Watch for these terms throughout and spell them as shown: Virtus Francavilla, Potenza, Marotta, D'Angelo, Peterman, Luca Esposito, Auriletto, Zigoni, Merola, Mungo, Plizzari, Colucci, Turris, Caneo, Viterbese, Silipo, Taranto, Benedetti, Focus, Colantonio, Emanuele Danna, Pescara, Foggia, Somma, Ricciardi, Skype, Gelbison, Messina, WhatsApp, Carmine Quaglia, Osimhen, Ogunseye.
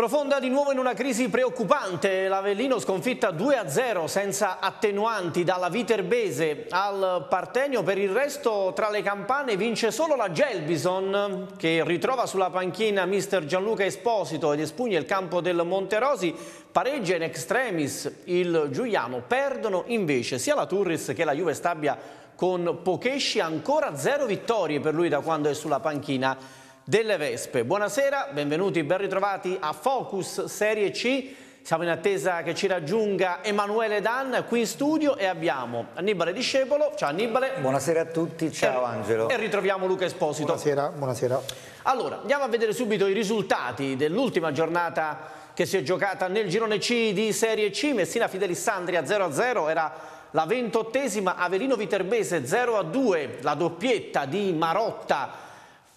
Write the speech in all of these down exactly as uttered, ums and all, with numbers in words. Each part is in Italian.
Profonda di nuovo in una crisi preoccupante, l'Avellino sconfitta due a zero senza attenuanti dalla Viterbese al Partenio. Per il resto tra le campane vince solo la Gelbison, che ritrova sulla panchina mister Gianluca Esposito ed espugna il campo del Monterosi. Pareggia in extremis il Giugliano, perdono invece sia la Turris che la Juve Stabia con Pochesci, ancora zero vittorie per lui da quando è sulla panchina delle Vespe. Buonasera, benvenuti, ben ritrovati a Focus Serie C. Siamo in attesa che ci raggiunga Emanuele Dan qui in studio e abbiamo Annibale Discepolo. Ciao Annibale. Buonasera a tutti, ciao e, Angelo. E ritroviamo Luca Esposito. Buonasera, buonasera. Allora, andiamo a vedere subito i risultati dell'ultima giornata che si è giocata nel girone C di Serie C. Messina Fidelissandria zero a zero era la ventottesima, Avellino Viterbese zero a due, la doppietta di Marotta.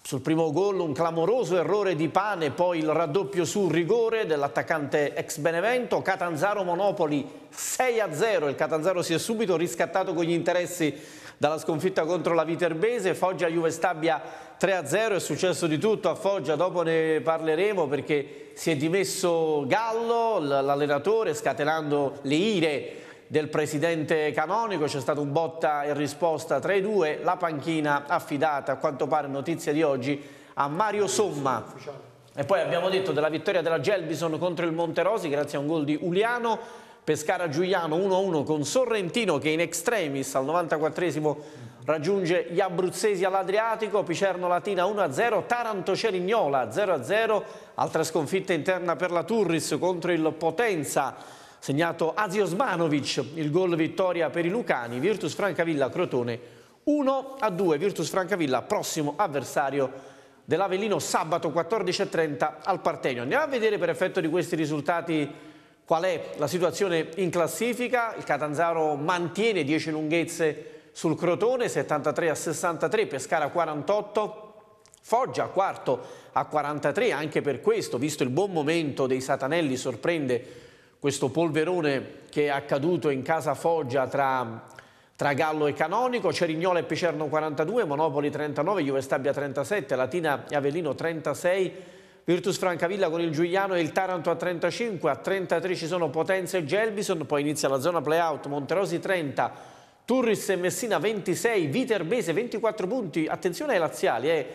Sul primo gol un clamoroso errore di Pane, poi il raddoppio sul rigore dell'attaccante ex Benevento. Catanzaro Monopoli sei a zero, il Catanzaro si è subito riscattato con gli interessi dalla sconfitta contro la Viterbese. Foggia Juve Stabia tre a zero, è successo di tutto a Foggia, dopo ne parleremo perché si è dimesso Gallo, l'allenatore, scatenando le ire del presidente Canonico. C'è stato un botta e risposta tra i due, la panchina affidata, a quanto pare notizia di oggi, a Mario Somma. E poi abbiamo detto della vittoria della Gelbison contro il Monterosi grazie a un gol di Uliano. Pescara Giugliano uno a uno con Sorrentino che in extremis al novantaquattresimo raggiunge gli abruzzesi all'Adriatico. Picerno Latina uno a zero, Taranto Cerignola zero a zero, altra sconfitta interna per la Turris contro il Potenza, segnato Azi Osmanovic, il gol vittoria per i lucani. Virtus Francavilla Crotone uno a due, Virtus Francavilla prossimo avversario dell'Avellino sabato quattordici e trenta al Partenio. Andiamo a vedere per effetto di questi risultati qual è la situazione in classifica. Il Catanzaro mantiene dieci lunghezze sul Crotone, settantatré a sessantatré, Pescara quarantotto, Foggia quarto a quarantatré, anche per questo, visto il buon momento dei Satanelli, sorprende questo polverone che è accaduto in casa Foggia tra, tra Gallo e Canonico. Cerignola e Picerno quarantadue, Monopoli trentanove, Juve Stabia trentasette, Latina e Avellino trentasei, Virtus Francavilla con il Giugliano e il Taranto a trentacinque, a trentatré ci sono Potenza e Gelbison, poi inizia la zona playout, Monterosi trenta, Turris e Messina ventisei, Viterbese ventiquattro punti. Attenzione ai laziali, eh,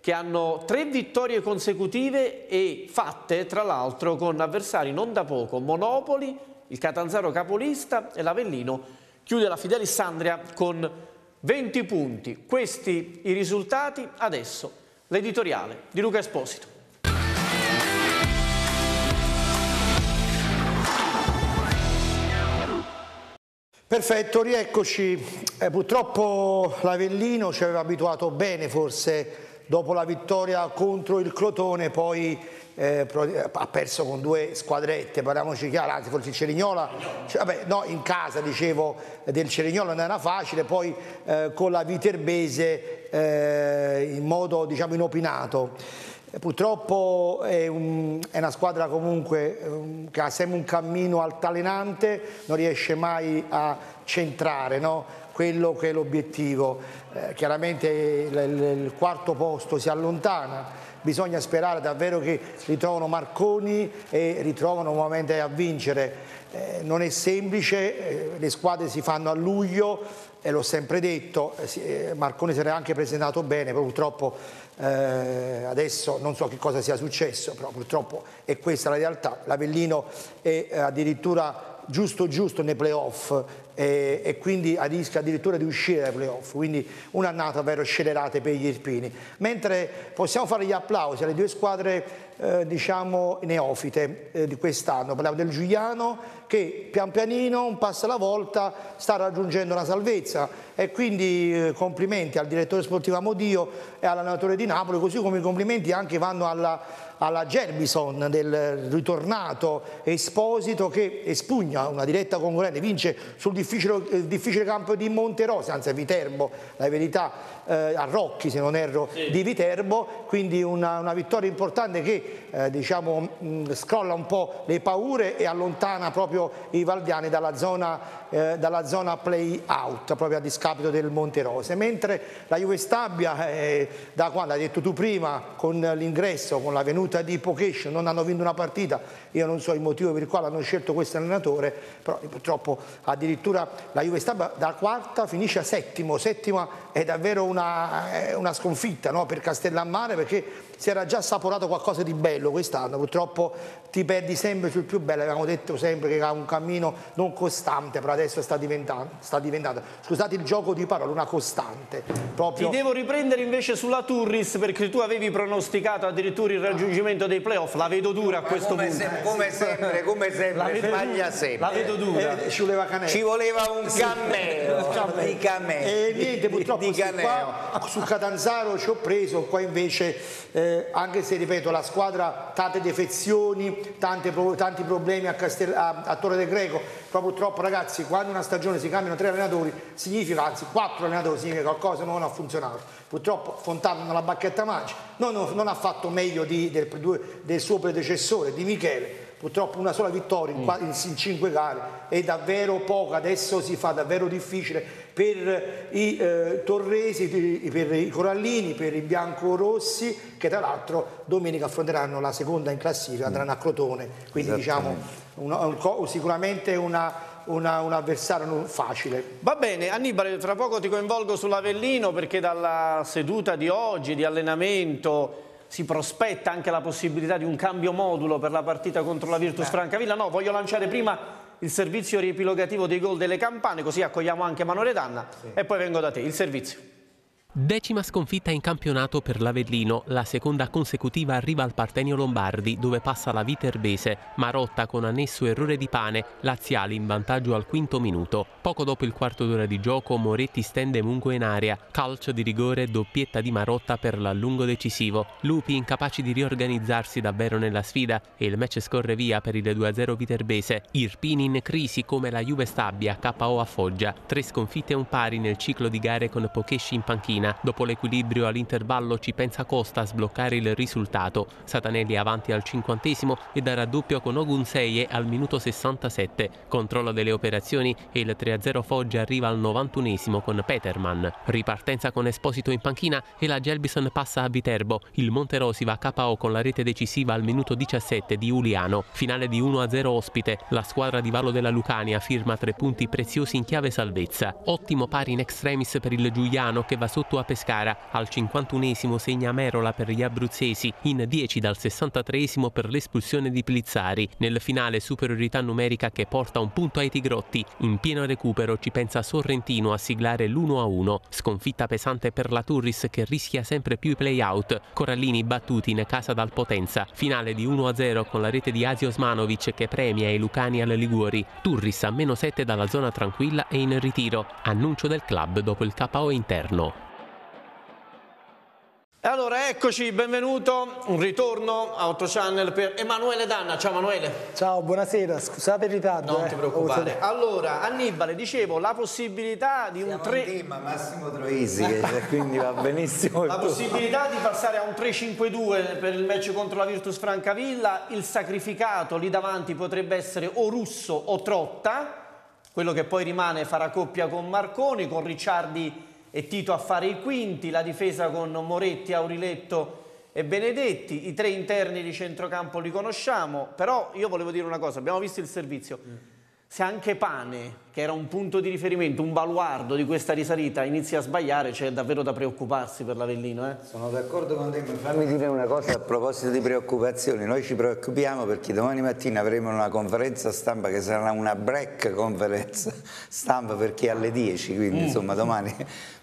che hanno tre vittorie consecutive e fatte tra l'altro con avversari non da poco: Monopoli, il Catanzaro capolista, e l'Avellino chiude la Fidelissandria con venti punti. Questi i risultati. Adesso l'editoriale di Luca Esposito. Perfetto, rieccoci. Eh, purtroppo l'Avellino ci aveva abituato bene, forse. Dopo la vittoria contro il Crotone, poi eh, ha perso con due squadrette, parliamoci chiaro, anzi forse il Cerignola, cioè, vabbè, no, in casa dicevo del Cerignola non era facile, poi eh, con la Viterbese eh, in modo diciamo inopinato. Purtroppo è, un, è una squadra comunque um, che ha sempre un cammino altalenante, non riesce mai a centrare, no? Quello che è l'obiettivo. Eh, chiaramente il, il, il quarto posto si allontana, bisogna sperare davvero che ritrovano Marconi e ritrovano nuovamente a vincere. Eh, non è semplice, eh, le squadre si fanno a luglio e l'ho sempre detto, eh, Marconi si era anche presentato bene, purtroppo eh, adesso non so che cosa sia successo, però purtroppo è questa la realtà. L'Avellino è eh, addirittura giusto giusto nei playoff eh, e quindi rischia addirittura di uscire dai playoff, quindi un'annata vero scelerate per gli irpini, mentre possiamo fare gli applausi alle due squadre eh, diciamo neofite eh, di quest'anno. Parliamo del Giugliano che pian pianino, un passo alla volta, sta raggiungendo una salvezza e quindi eh, complimenti al direttore sportivo Amodio e all'allenatore di Napoli, così come i complimenti anche vanno alla alla Gelbison del ritornato Esposito, che espugna una diretta concorrente, vince sul differenziale difficile, il difficile campo di Monterosi, anzi Viterbo, la verità, eh, a Rocchi se non erro, sì, di Viterbo, quindi una, una vittoria importante che eh, diciamo, mh, scrolla un po' le paure e allontana proprio i valdiani dalla zona, eh, dalla zona play out, proprio a discapito del Monterosi, mentre la Juve Stabia, eh, da quando hai detto tu prima, con l'ingresso, con la venuta di Pochesci, non hanno vinto una partita. Io non so il motivo per il quale hanno scelto questo allenatore, però purtroppo addirittura la Juve Stabia da quarta finisce a settimo. Settima è davvero una, una sconfitta, no? Per Castellammare, perché si era già assaporato qualcosa di bello quest'anno, purtroppo ti perdi sempre sul più bello. Avevamo detto sempre che era un cammino non costante, però adesso sta diventando, sta diventando, scusate il gioco di parole, una costante proprio. Ti devo riprendere invece sulla Turris, perché tu avevi pronosticato addirittura il raggiungimento dei playoff. La vedo dura a questo come punto, se, come sempre, come sempre, sbaglia sempre, la vedo dura, eh, ci voleva un cammello, sì, di cammello. E niente, purtroppo di, di qua, su Catanzaro ci ho preso, qua invece eh, Eh, anche se ripeto la squadra, tante defezioni, tante, tanti problemi a, Castel, a, a Torre del Greco, però purtroppo ragazzi, quando una stagione si cambiano tre allenatori significa, anzi quattro allenatori, significa che qualcosa non ha funzionato. Purtroppo Fontana non ha bacchetta magica, non, non, non ha fatto meglio di, del, del suo predecessore, di Michele. Purtroppo una sola vittoria in, in, in cinque gare è davvero poca, adesso si fa davvero difficile per i eh, torresi, per, per i corallini, per i biancorossi, che tra l'altro domenica affronteranno la seconda in classifica, andranno a Crotone, quindi diciamo un, un, sicuramente una... Una, un avversario non facile. Va bene Annibale, tra poco ti coinvolgo sull'Avellino, perché dalla seduta di oggi di allenamento si prospetta anche la possibilità di un cambio modulo per la partita contro la Virtus Francavilla. No, voglio lanciare prima il servizio riepilogativo dei gol delle campane, così accogliamo anche Manoletanna, sì, e poi vengo da te. Il servizio. Decima sconfitta in campionato per l'Avellino, la seconda consecutiva arriva al Partenio Lombardi, dove passa la Viterbese, Marotta con annesso errore di Pane, laziali in vantaggio al quinto minuto. Poco dopo il quarto d'ora di gioco Moretti stende Mungo in area, calcio di rigore, doppietta di Marotta per l'allungo decisivo. Lupi incapaci di riorganizzarsi davvero nella sfida e il match scorre via per il due a zero Viterbese. Irpini in crisi come la Juve Stabia, K O a Foggia, tre sconfitte e un pari nel ciclo di gare con Pochesci in panchina. Dopo l'equilibrio all'intervallo ci pensa Costa a sbloccare il risultato. Satanelli avanti al cinquantesimo e da raddoppio con Ogunseye al minuto sessantasette. Controllo delle operazioni e il tre a zero Foggia arriva al novantunesimo con Peterman. Ripartenza con Esposito in panchina e la Gelbison passa a Viterbo. Il Monterosi va a K O con la rete decisiva al minuto diciassette di Uliano. Finale di uno a zero ospite. La squadra di Vallo della Lucania firma tre punti preziosi in chiave salvezza. Ottimo pari in extremis per il Giugliano, che va sotto a Pescara. Al cinquantunesimo segna Merola per gli abruzzesi, in dieci dal sessantatreesimo per l'espulsione di Plizzari. Nel finale superiorità numerica che porta un punto ai Tigrotti. In pieno recupero ci pensa Sorrentino a siglare l'uno a uno. Sconfitta pesante per la Turris, che rischia sempre più i play-out. Corallini battuti in casa dal Potenza. Finale di uno a zero con la rete di Asi Osmanovic che premia i Lucani alle Liguori. Turris a meno sette dalla zona tranquilla e in ritiro. Annuncio del club dopo il K O interno. Allora eccoci, benvenuto, un ritorno a otto Channel per Emanuele Danna. Ciao Emanuele. Ciao, buonasera, scusate il ritardo. Non eh. ti preoccupare. Allora Annibale, dicevo, la possibilità di Siamo un tre... tema Massimo Troisi, quindi va benissimo. La possibilità di passare a un tre cinque due per il match contro la Virtus Francavilla, il sacrificato lì davanti potrebbe essere o Russo o Trotta, quello che poi rimane farà coppia con Marconi, con Ricciardi e Tito a fare i quinti, la difesa con Moretti, Auriletto e Benedetti, i tre interni di centrocampo li conosciamo, però io volevo dire una cosa, abbiamo visto il servizio, mm. se anche Pane, che era un punto di riferimento, un baluardo di questa risalita, inizia a sbagliare, c'è davvero da preoccuparsi per l'Avellino. Eh? Sono d'accordo con te, fammi dire una cosa a proposito di preoccupazioni, noi ci preoccupiamo perché domani mattina avremo una conferenza stampa che sarà una break conferenza stampa, perché alle dieci, quindi mm. insomma domani,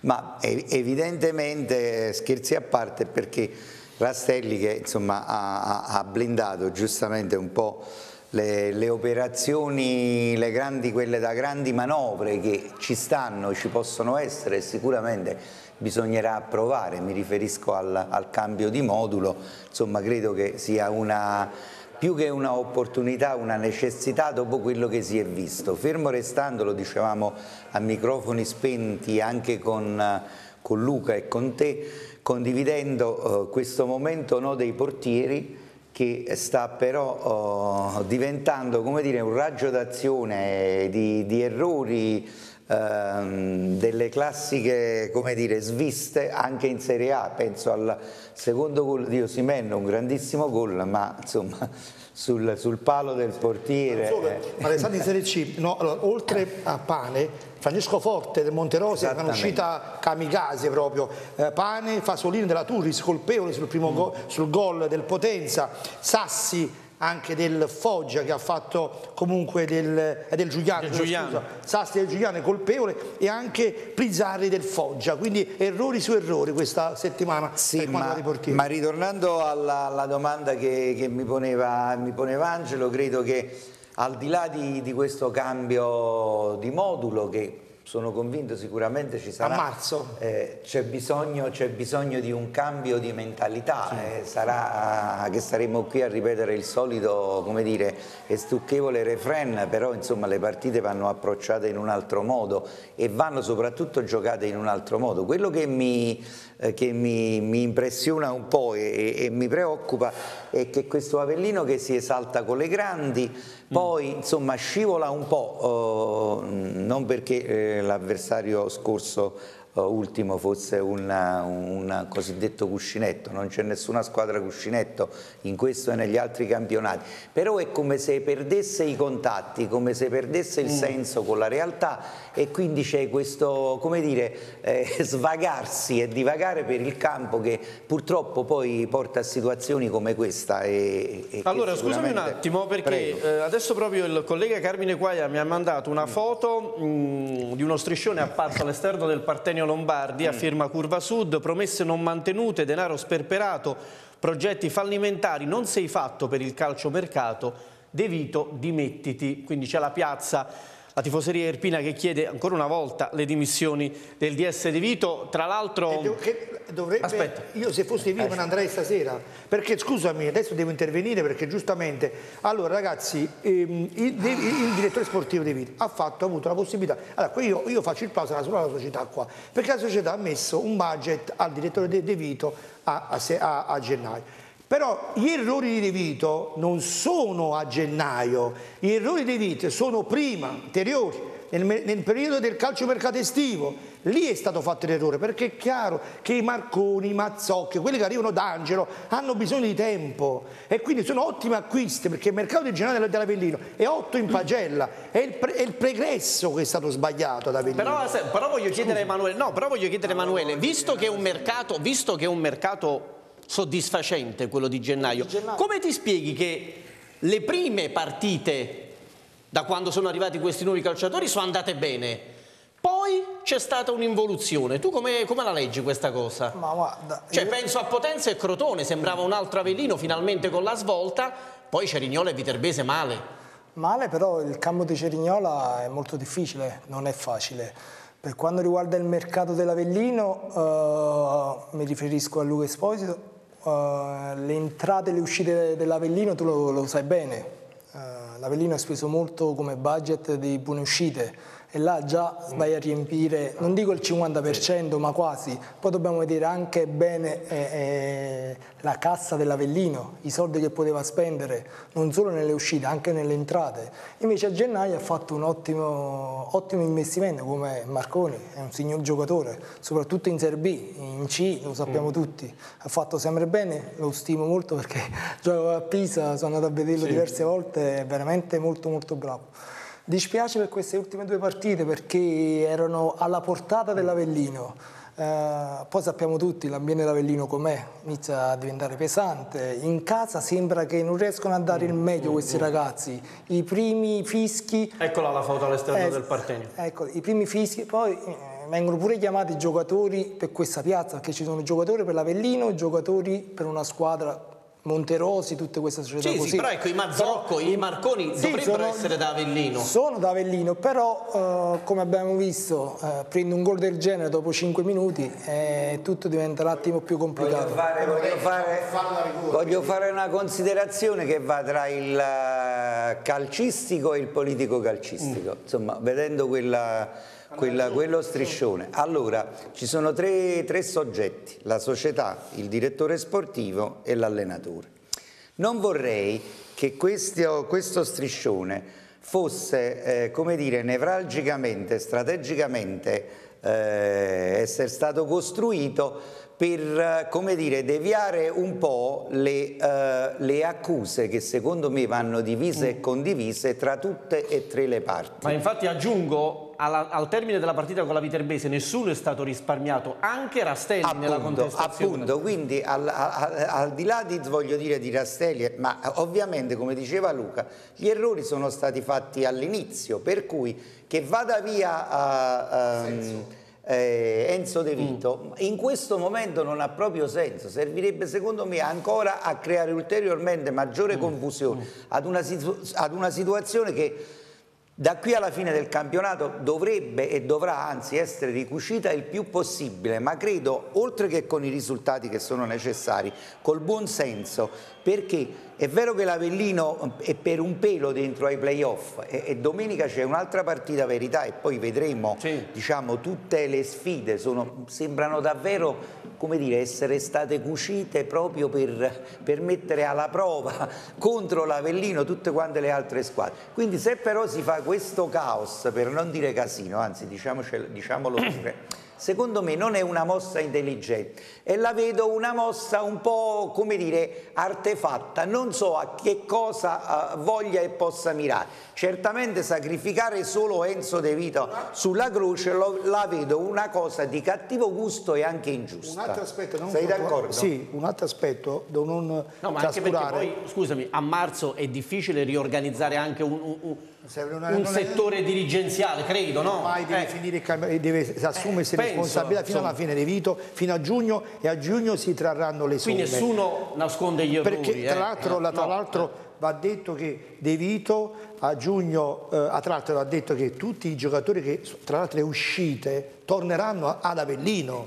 ma evidentemente scherzi a parte, perché Rastelli, che insomma ha, ha blindato giustamente un po' Le, le operazioni, le grandi, quelle da grandi manovre che ci stanno, ci possono essere, sicuramente bisognerà provare, mi riferisco al, al cambio di modulo, insomma credo che sia una più che una opportunità, una necessità dopo quello che si è visto. Fermo restando, lo dicevamo a microfoni spenti anche con, con Luca e con te, condividendo eh, questo momento no, dei portieri, che sta però oh, diventando, come dire, un raggio d'azione di, di errori, ehm, delle classiche, come dire, sviste anche in Serie A. Penso al secondo gol di Osimhen, un grandissimo gol, ma insomma sul, sul palo del portiere. Non solo, ma le state in Serie C, no, allora, oltre a Pane, Francesco Forte del Monterosi, una uscita kamikaze proprio, eh, Pane, Fasolino della Turris, colpevole sul primo mm. go, sul gol del Potenza, Sassi anche del Foggia che ha fatto comunque del, del Giugliano, del Giugliano. Scusa, Sassi del Giugliano è colpevole, e anche Prizzarri del Foggia, quindi errori su errori questa settimana. Sì, ma, ma ritornando alla, alla domanda che, che mi, poneva, mi poneva Angelo, credo che al di là di, di questo cambio di modulo, che sono convinto sicuramente ci sarà, a marzo eh, c'è bisogno, c'è bisogno di un cambio di mentalità, sì. eh, sarà che saremo qui a ripetere il solito, come dire, e stucchevole refrain, però insomma le partite vanno approcciate in un altro modo e vanno soprattutto giocate in un altro modo. Quello che mi, eh, che mi, mi impressiona un po' e, e mi preoccupa è che questo Avellino che si esalta con le grandi poi mm. insomma scivola un po', eh, non perché eh, l'avversario scorso uh, ultimo fosse un cosiddetto cuscinetto, non c'è nessuna squadra cuscinetto in questo e negli altri campionati, però è come se perdesse i contatti, come se perdesse il mm. senso con la realtà, e quindi c'è questo, come dire, eh, svagarsi e divagare per il campo che purtroppo poi porta a situazioni come questa. E, e allora scusami un attimo, perché eh, adesso proprio il collega Carmine Quaglia mi ha mandato una mm. foto mh, di uno striscione apparso all'esterno del Partenio Lombardi a firma Curva Sud: promesse non mantenute, denaro sperperato, progetti fallimentari, non sei fatto per il calciomercato, De Vito dimettiti. Quindi c'è la piazza, la tifoseria erpina che chiede ancora una volta le dimissioni del D S De Vito, tra l'altro dovrebbe... Aspetta. Io se fossi vivo me ne andrei stasera, perché scusami, adesso devo intervenire, perché giustamente, allora ragazzi, ehm, il, il direttore sportivo De Vito ha, fatto, ha avuto la possibilità, allora io, io faccio il plauso solo alla società qua, perché la società ha messo un budget al direttore De Vito a, a, a, a gennaio. Però gli errori di De Vito non sono a gennaio, gli errori di De Vito sono prima, anteriori, nel, nel periodo del calciomercato estivo. Lì è stato fatto l'errore, perché è chiaro che i Marconi, i Mazzocchi, quelli che arrivano d'Angelo hanno bisogno di tempo, e quindi sono ottimi acquisti, perché il mercato di gennaio dell'Avellino è otto in pagella, è il, pre, è il pregresso che è stato sbagliato ad Avellino. Però, però voglio chiedere a Emanuele, no, però voglio chiedere a Emanuele, visto che è un mercato, visto che è un mercato soddisfacente quello di gennaio, come ti spieghi che le prime partite, da quando sono arrivati questi nuovi calciatori, sono andate bene, poi c'è stata un'involuzione? Tu come, come la leggi questa cosa? Ma guarda, cioè, io... penso a Potenza e Crotone, sembrava un altro Avellino finalmente con la svolta, poi Cerignola e Viterbese male. Male, però il campo di Cerignola è molto difficile, non è facile. Per quanto riguarda il mercato dell'Avellino, eh, mi riferisco a Luca Esposito, eh, le entrate e le uscite dell'Avellino tu lo, lo sai bene, eh, l'Avellino ha speso molto come budget di buone uscite e là già vai a riempire, non dico il cinquanta per cento ma quasi, poi dobbiamo vedere anche bene eh, eh, la cassa dell'Avellino, i soldi che poteva spendere non solo nelle uscite anche nelle entrate. Invece a gennaio ha fatto un ottimo, ottimo investimento come Marconi, è un signor giocatore, soprattutto in Serie B, in C lo sappiamo mm. tutti, ha fatto sempre bene, lo stimo molto perché gioco a Pisa, sono andato a vederlo sì. diverse volte, è veramente molto molto bravo. Dispiace per queste ultime due partite perché erano alla portata dell'Avellino, eh, poi sappiamo tutti l'ambiente dell'Avellino com'è, inizia a diventare pesante, in casa sembra che non riescono a dare il meglio questi ragazzi, i primi fischi... Eccola la foto all'esterno eh, del Partenio. Ecco, i primi fischi, poi eh, vengono pure chiamati giocatori per questa piazza, perché ci sono giocatori per l'Avellino e giocatori per una squadra Monterosi, tutte queste società sì, così. Sì, però ecco, i Mazzocco, però, i Marconi sì, dovrebbero sono, essere da Avellino. Sono da Avellino, però eh, come abbiamo visto, eh, prendo un gol del genere dopo cinque minuti e eh, tutto diventa un attimo più complicato. Voglio fare, voglio fare, voglio fare una considerazione che va tra il calcistico e il politico calcistico. Mm. Insomma, vedendo quella, quella, quello striscione. Allora, ci sono tre, tre soggetti, la società, il direttore sportivo e l'allenatore. Non vorrei che questo, questo striscione fosse, eh, come dire, nevralgicamente, strategicamente eh, essere stato costruito per, come dire, deviare un po' le, uh, le accuse che secondo me vanno divise e condivise tra tutte e tre le parti. Ma infatti aggiungo, alla, al termine della partita con la Viterbese nessuno è stato risparmiato, anche Rastelli appunto, nella contestazione. Appunto, quindi al, al, al di là di, voglio dire, di Rastelli, ma ovviamente come diceva Luca, gli errori sono stati fatti all'inizio, per cui che vada via... Uh, um, Eh, Enzo De Vito mm. in questo momento non ha proprio senso, servirebbe secondo me ancora a creare ulteriormente maggiore mm. confusione mm. Ad, una ad una situazione che da qui alla fine del campionato dovrebbe e dovrà anzi essere ricucita il più possibile, ma credo oltre che con i risultati che sono necessari col buon senso, perché è vero che l'Avellino è per un pelo dentro ai playoff e, e domenica c'è un'altra partita verità e poi vedremo sì. Diciamo tutte le sfide sono, sembrano davvero come dire essere state cucite proprio per, per mettere alla prova contro l'Avellino tutte quante le altre squadre, quindi se però si fa questo caos, per non dire casino, anzi diciamolo pure, secondo me non è una mossa intelligente e la vedo una mossa un po' come dire artefatta, non so a che cosa uh, voglia e possa mirare. Certamente sacrificare solo Enzo De Vito sulla croce lo, la vedo una cosa di cattivo gusto e anche ingiusta. Un altro aspetto, non sei d'accordo? Sì, un altro aspetto da non no, trascurare. Ma anche perché poi, scusami, a marzo è difficile riorganizzare anche un, un, un... Una, un settore è... dirigenziale, credo, no? Ormai deve eh. finire il campionato, deve assumersi eh, responsabilità penso, fino insomma. alla fine di Vito, fino a giugno, e a giugno si trarranno le somme. Qui nessuno nasconde gli errori. Perché tra l'altro eh. no. va detto che De Vito a giugno, eh, tra l'altro va detto che tutti i giocatori che tra l'altro le uscite torneranno ad Avellino.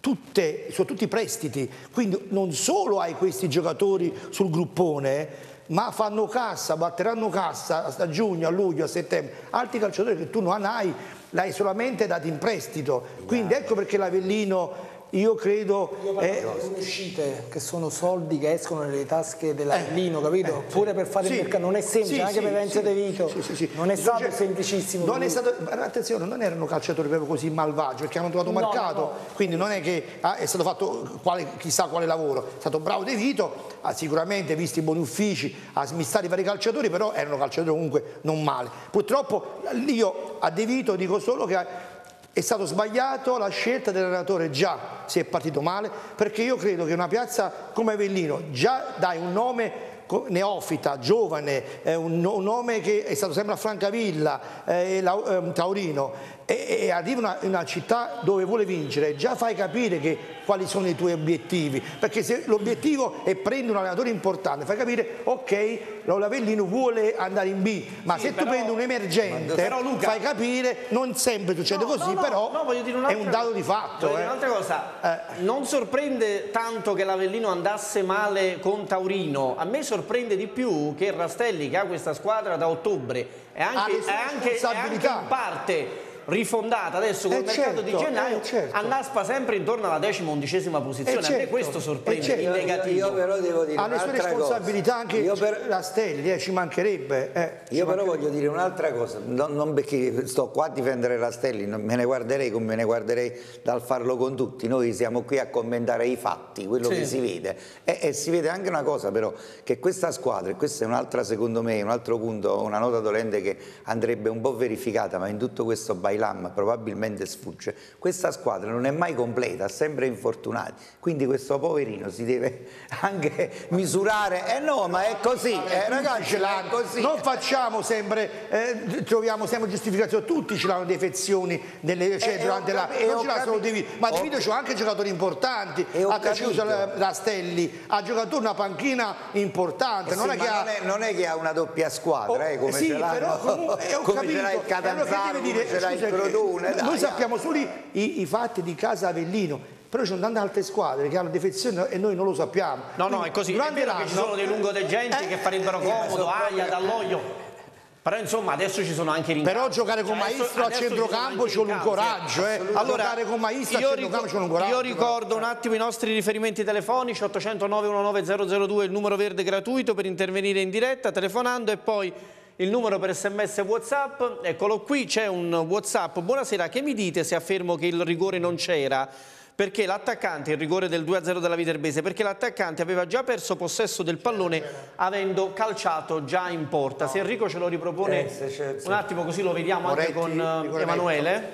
Tutte, sono tutti prestiti, quindi non solo hai questi giocatori sul gruppone, ma fanno cassa, batteranno cassa a giugno, a luglio, a settembre, altri calciatori che tu non hai, l'hai solamente dato in prestito, quindi ecco perché l'Avellino... Io credo Io eh, sono uscite che sono soldi che escono dalle tasche dell'Avellino, eh, capito? Eh, Pure per fare sì, il mercato non è semplice, sì, anche sì, per Enzo sì, De Vito. Sì, sì, sì. Non è stato cioè, semplicissimo. Non è stato, attenzione, non erano calciatori proprio così malvagi perché hanno trovato no, mercato, no. Quindi non è che ah, è stato fatto quale, chissà quale lavoro. È stato bravo De Vito, ha sicuramente visto i buoni uffici, ha smistato i vari calciatori, però erano calciatori comunque non male. Purtroppo io a De Vito dico solo che è stato sbagliato la scelta dell'allenatore, già si è partito male, perché io credo che una piazza come Avellino già dai un nome neofita, giovane, eh, un, un nome che è stato sempre a Francavilla, eh, la, eh, Taurino, e, e arriva una, una città dove vuole vincere, già fai capire che, quali sono i tuoi obiettivi, perché se l'obiettivo è prendere un allenatore importante, fai capire, ok, l'Avellino vuole andare in B, ma sì, se però, tu prendi un emergente, però Luca, fai capire, non sempre succede no, così, no, no, però no, voglio dire è un dato cosa, di fatto. Voglio eh. dire un'altra cosa, eh. non sorprende tanto che l'Avellino andasse male con Taurino, a me sorprende sorprende di più che Rastelli, che ha questa squadra da ottobre e anche, anche, anche in parte rifondata adesso col eh mercato certo, di gennaio eh certo. annaspa sempre intorno alla decima undicesima posizione, eh certo, a me questo sorprende eh certo. in negativo. Io, io però devo dire ha le sue responsabilità cosa. Anche per... Rastelli eh, ci mancherebbe eh, io ci però mancherebbe. Voglio dire un'altra cosa, non, non perché sto qua a difendere Rastelli, non me ne guarderei come me ne guarderei dal farlo con tutti, noi siamo qui a commentare i fatti, quello sì. che si vede e, e si vede anche una cosa però, che questa squadra, e questa è un'altra secondo me un altro punto, una nota dolente che andrebbe un po' verificata, ma in tutto questo bailare Lam probabilmente sfugge, questa squadra non è mai completa, ha sempre infortunati, quindi questo poverino si deve anche misurare. Eh no, ma è così, eh, ragazzi, è così. Non facciamo sempre, eh, troviamo sempre giustificazione, tutti ci l'hanno defezioni nelle, cioè, eh, durante la... Non ce solo De Vito, ma De Vito c'è anche giocatori importanti, ha capito Rastelli, ha giocato una panchina importante, eh sì, non, è che ha... non, è, non è che ha una doppia squadra, oh, eh, come eh sì, ce l'ha il Catanzaro, dire, come ce l'ha il Crotone. Noi dai, sappiamo ah. solo i, i fatti di casa Avellino, però ci sono tante altre squadre che hanno defezioni e noi non lo sappiamo. No, quindi, no, è così, è vero che ci sono dei lungodegenti eh, che farebbero comodo, Aia, Dall'Oglio. Però insomma adesso ci sono anche rincambi. Però giocare con adesso, Maestro adesso a centrocampo c'è un coraggio, eh. Allora, giocare con Maestro a centrocampo c'è un coraggio. Io ricordo un attimo i nostri riferimenti telefonici, otto zero zero nove uno nove zero zero due, il numero verde gratuito per intervenire in diretta telefonando, e poi il numero per sms WhatsApp. Eccolo qui, c'è un WhatsApp. Buonasera, che mi dite se affermo che il rigore non c'era? Perché l'attaccante, il rigore del due a zero della Viterbese, perché l'attaccante aveva già perso possesso del pallone avendo calciato già in porta. No. Se Enrico ce lo ripropone eh, se c'è, se... un attimo, così lo vediamo, Moretti, anche con Emanuele.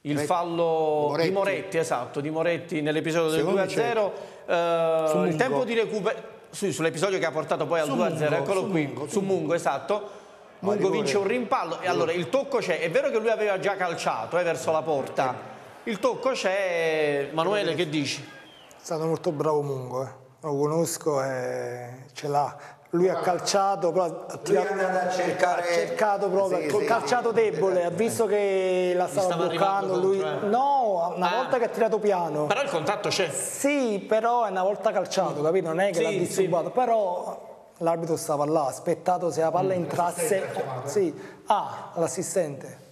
Il fallo Moretti. di Moretti, esatto, di Moretti nell'episodio del due a zero. Eh, il tempo di recupero, sì, sull'episodio che ha portato poi al due a zero, eccolo qui, Mungo, su Mungo, Mungo esatto. Mungo vince un rimpallo e allora il tocco c'è, è vero che lui aveva già calciato eh, verso la porta. Il tocco c'è, Emanuele, che dici? È stato molto bravo Mungo, eh. Lo conosco e ce l'ha. Lui ha calciato, però ha tirato, a cercare... ha cercato proprio, sì, col sì, calciato sì, debole, ha visto che la stava bloccando, lui... no, una ah. volta che ha tirato piano. Però il contatto c'è. Sì, però è una volta calciato, capito? Non è che sì, l'ha disturbato, sì. però... L'arbitro stava là, ha aspettato se la palla mm, entrasse... Sì, ah, l'assistente.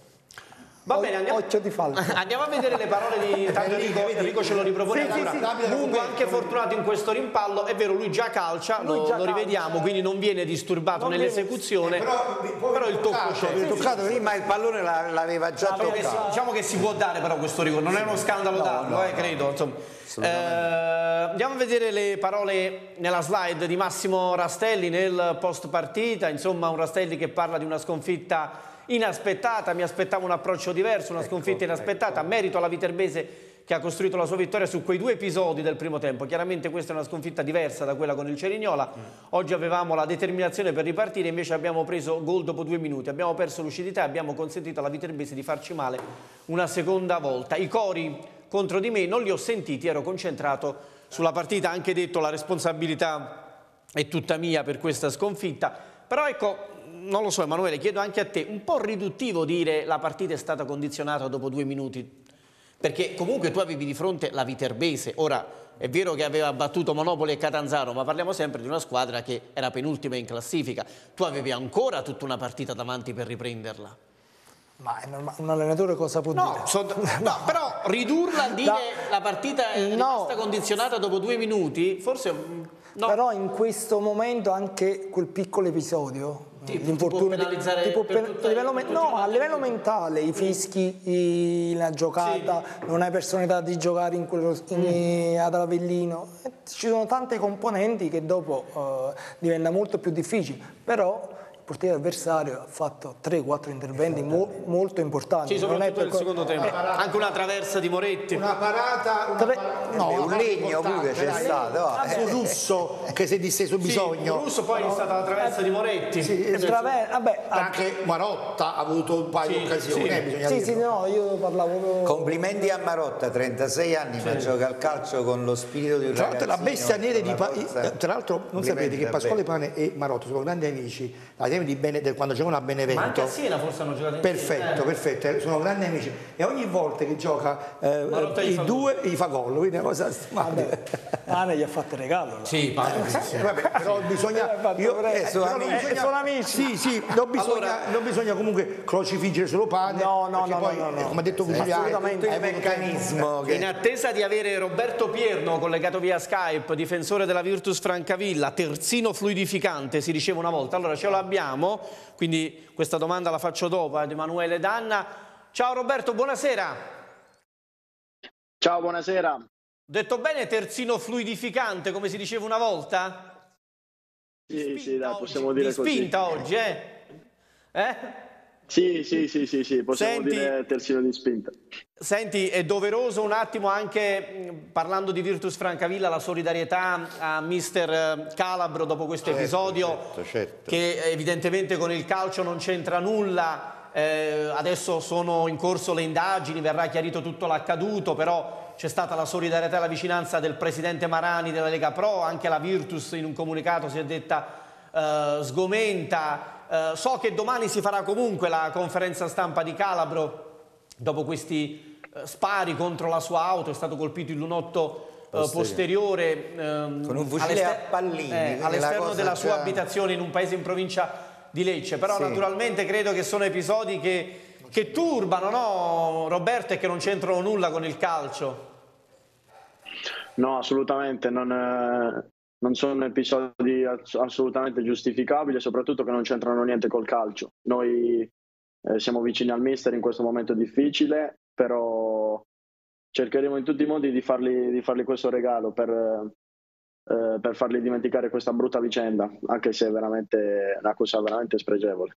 Va bene, andiamo, andiamo a vedere le parole di tanto Enrico, Enrico ce lo ripropone. Sì, sì, sì. Mungo anche fortunato in questo rimpallo, è vero, lui già calcia, lui lo, già lo rivediamo, calcia. Quindi non viene disturbato nell'esecuzione, eh, però, però il tocco c'è. Sì, sì, sì, sì, ma il pallone l'aveva già toccato. Diciamo che si può dare però questo rigore, non è uno scandalo no, darlo, no, eh, no, credo. Insomma. Eh, andiamo a vedere le parole nella slide di Massimo Rastelli nel post partita, insomma un Rastelli che parla di una sconfitta inaspettata, mi aspettavo un approccio diverso, una sconfitta inaspettata, merito alla Viterbese che ha costruito la sua vittoria su quei due episodi del primo tempo. Chiaramente questa è una sconfitta diversa da quella con il Cerignola, oggi avevamo la determinazione per ripartire, invece abbiamo preso gol dopo due minuti, abbiamo perso lucidità e abbiamo consentito alla Viterbese di farci male una seconda volta. I cori contro di me non li ho sentiti, ero concentrato sulla partita, anche detto la responsabilità è tutta mia per questa sconfitta, però ecco... Non lo so Emanuele, chiedo anche a te, un po' riduttivo dire la partita è stata condizionata dopo due minuti, perché comunque tu avevi di fronte la Viterbese, ora è vero che aveva battuto Monopoli e Catanzaro, ma parliamo sempre di una squadra che era penultima in classifica, tu avevi ancora tutta una partita davanti per riprenderla. Ma un allenatore cosa può no, dire? So, no, però ridurla a dire no. la partita è rimasta no. condizionata dopo due minuti, forse... No. Però in questo momento anche quel piccolo episodio... L'infortunio tipo no, a livello mentale, i fischi, i, la giocata, sì. non hai personalità di giocare in quello, in, mm. ad Avellino. Ci sono tante componenti che dopo uh, diventa molto più difficile, però il portiere avversario ha fatto tre quattro interventi mo, molto importanti. Ci sono non è per il secondo tempo. Eh, anche una traversa di Moretti. Una parata, una parata no, no, un legno pure c'è stato. Eh. Su Russo che si è disteso bisogno. Sì, Russo poi no. è stata la traversa eh. di Moretti. Sì. Traver vabbè, anche Marotta ha avuto un paio sì, di occasioni. Sì, eh, sì, sì, no, io parlavo. Complimenti a Marotta, trentasei anni, sì. ma gioca al calcio con lo spirito di un ragazzino. La bestia nera di Pane. Tra l'altro, non sapete che Pasquale Pane e Marotta sono grandi amici. La di Bene quando giocano a Benevento. Ma anche a Siena forse hanno giocato. Perfetto, perfetto, sono grandi amici. E ogni volta che gioca eh, i fa due gli fa gol. Quindi è una cosa Pane gli ha fatto il regalo. Là. Sì, Pane. Sì. Eh, vabbè, però bisogna. Io, eh, sono, però amici. Bisogna, eh, sono amici. Sì, sì, non bisogna, allora, non bisogna comunque crocifiggere solo Pane. No, no, no, poi, no, no, no. Come ha detto Giugliano, è il meccanismo. Che... In attesa di avere Roberto Pierno collegato via Skype, difensore della Virtus Francavilla, terzino fluidificante, si diceva una volta. Allora ce l'abbiamo, quindi questa domanda la faccio dopo ad Emanuele Danna. Ciao Roberto, buonasera. Ciao, buonasera. Detto bene, terzino fluidificante, come si diceva una volta? Sì, sì, dai, possiamo dire così. Spinta oggi, eh? Eh? Sì, sì, sì, sì, sì, possiamo senti, dire terzino di spinta. Senti, è doveroso un attimo anche, parlando di Virtus Francavilla, la solidarietà a mister Calabro dopo questo episodio, certo, certo, certo. che evidentemente con il calcio non c'entra nulla, eh, adesso sono in corso le indagini, verrà chiarito tutto l'accaduto, però c'è stata la solidarietà e la vicinanza del presidente Marani della Lega Pro, anche la Virtus in un comunicato si è detta eh, sgomenta. Uh, so che domani si farà comunque la conferenza stampa di Calabro dopo questi uh, spari contro la sua auto, è stato colpito il lunotto uh, posteriore um, con un fucile a pallini eh, all'esterno della sua già... abitazione in un paese in provincia di Lecce, però sì. naturalmente credo che sono episodi che, che turbano, no, Roberto, e che non c'entrano nulla con il calcio. No, assolutamente non è... Non sono episodi assolutamente giustificabili, soprattutto che non c'entrano niente col calcio. Noi eh, siamo vicini al mister in questo momento difficile, però cercheremo in tutti i modi di fargli, di fargli questo regalo per, eh, per fargli dimenticare questa brutta vicenda, anche se è veramente una cosa veramente spregevole.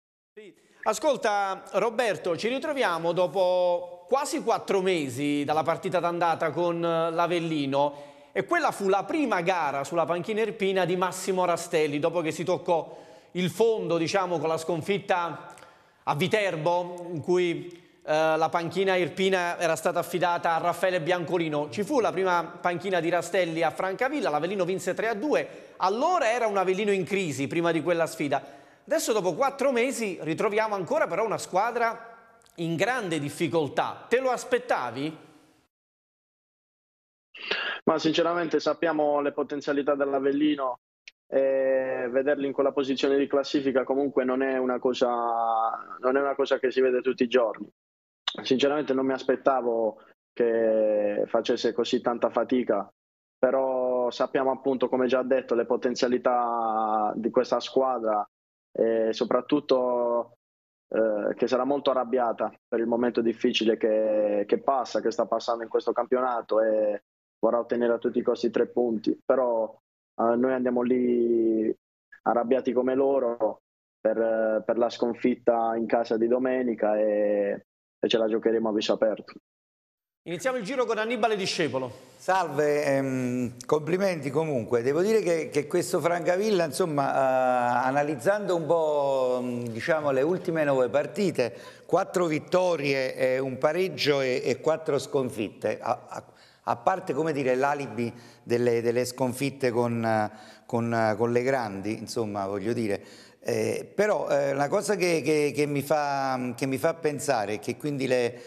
Ascolta Roberto, ci ritroviamo dopo quasi quattro mesi dalla partita d'andata con l'Avellino. E quella fu la prima gara sulla panchina irpina di Massimo Rastelli, dopo che si toccò il fondo, diciamo, con la sconfitta a Viterbo, in cui eh, la panchina irpina era stata affidata a Raffaele Biancolino. Ci fu la prima panchina di Rastelli a Francavilla, l'Avellino vinse tre a due. Allora era un Avellino in crisi prima di quella sfida. Adesso dopo quattro mesi ritroviamo ancora però una squadra in grande difficoltà. Te lo aspettavi? Ma sinceramente sappiamo le potenzialità dell'Avellino e vederli in quella posizione di classifica comunque non è una cosa, non è una cosa che si vede tutti i giorni. Sinceramente non mi aspettavo che facesse così tanta fatica, però sappiamo appunto, come già detto, le potenzialità di questa squadra e soprattutto eh, che sarà molto arrabbiata per il momento difficile che, che passa, che sta passando in questo campionato, e vorrà ottenere a tutti i costi tre punti, però eh, noi andiamo lì arrabbiati come loro per, per la sconfitta in casa di domenica e, e ce la giocheremo a viso aperto. Iniziamo il giro con Annibale Discepolo. Salve, ehm, complimenti comunque. Devo dire che, che questo Francavilla, insomma, eh, analizzando un po', diciamo, le ultime nove partite, quattro vittorie, eh, un pareggio e, e quattro sconfitte. A, a, A parte, come dire, l'alibi delle, delle sconfitte con, con, con le grandi, insomma, voglio dire. Eh, però eh, la cosa che, che, che, mi fa, che mi fa pensare, e che quindi le,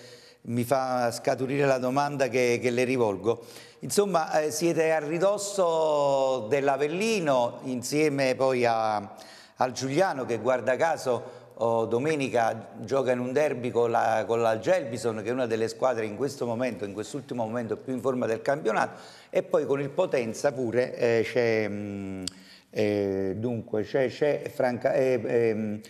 mi fa scaturire la domanda che, che le rivolgo, insomma, eh, siete a ridosso dell'Avellino insieme poi a, al Giugliano, che guarda caso oh, domenica gioca in un derby con la, con la Gelbison, che è una delle squadre in questo momento, in quest'ultimo momento, più in forma del campionato, e poi con il Potenza pure eh, c'è eh, dunque c'è Franca eh, eh,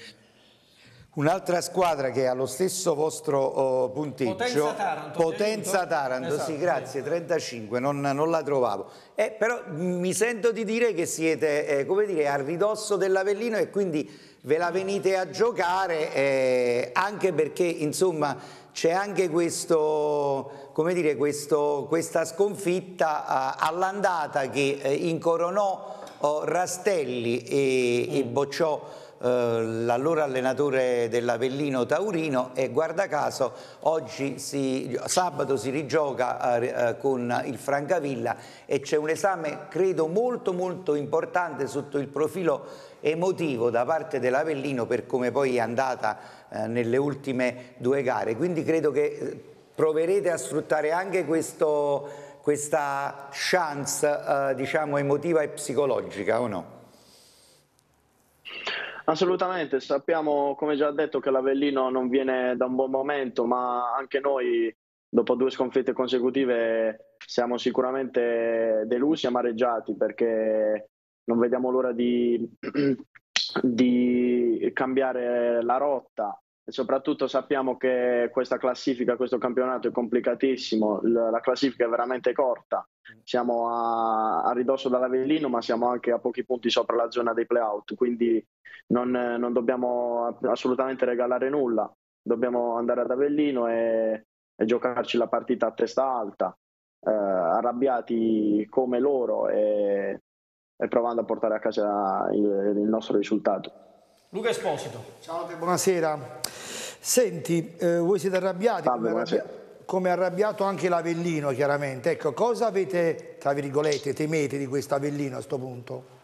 un'altra squadra che ha lo stesso vostro oh, punteggio, Potenza Taranto, Potenza Taranto esatto, sì, grazie, sì. trentacinque, non, non la trovavo, eh, però mi sento di dire che siete eh, come dire, a ridosso dell'Avellino e quindi ve la venite a giocare, eh, anche perché insomma c'è anche questo, come dire, questo, questa sconfitta eh, all'andata che eh, incoronò oh, Rastelli e, mm. e bocciò eh, l'allora allenatore dell'Avellino Taurino, e guarda caso oggi si, sabato si rigioca eh, con il Francavilla e c'è un esame credo molto molto importante sotto il profilo emotivo da parte dell'Avellino per come poi è andata eh, nelle ultime due gare, quindi credo che proverete a sfruttare anche questo, questa chance eh, diciamo emotiva e psicologica, o no? Assolutamente, sappiamo, come già detto, che l'Avellino non viene da un buon momento, ma anche noi dopo due sconfitte consecutive siamo sicuramente delusi e amareggiati perché non vediamo l'ora di, di cambiare la rotta e soprattutto sappiamo che questa classifica, questo campionato è complicatissimo, la classifica è veramente corta, siamo a, a ridosso dall'Avellino ma siamo anche a pochi punti sopra la zona dei play-out, quindi non, non dobbiamo assolutamente regalare nulla, dobbiamo andare ad Avellino e, e giocarci la partita a testa alta, eh, arrabbiati come loro e, e provando a portare a casa il, il nostro risultato. Luca Esposito. Ciao, buonasera. Senti, eh, voi siete arrabbiati, Salve, come, arrabbiato, come arrabbiato anche l'Avellino, chiaramente. Ecco, cosa avete, tra virgolette, temete di questo Avellino a questo punto?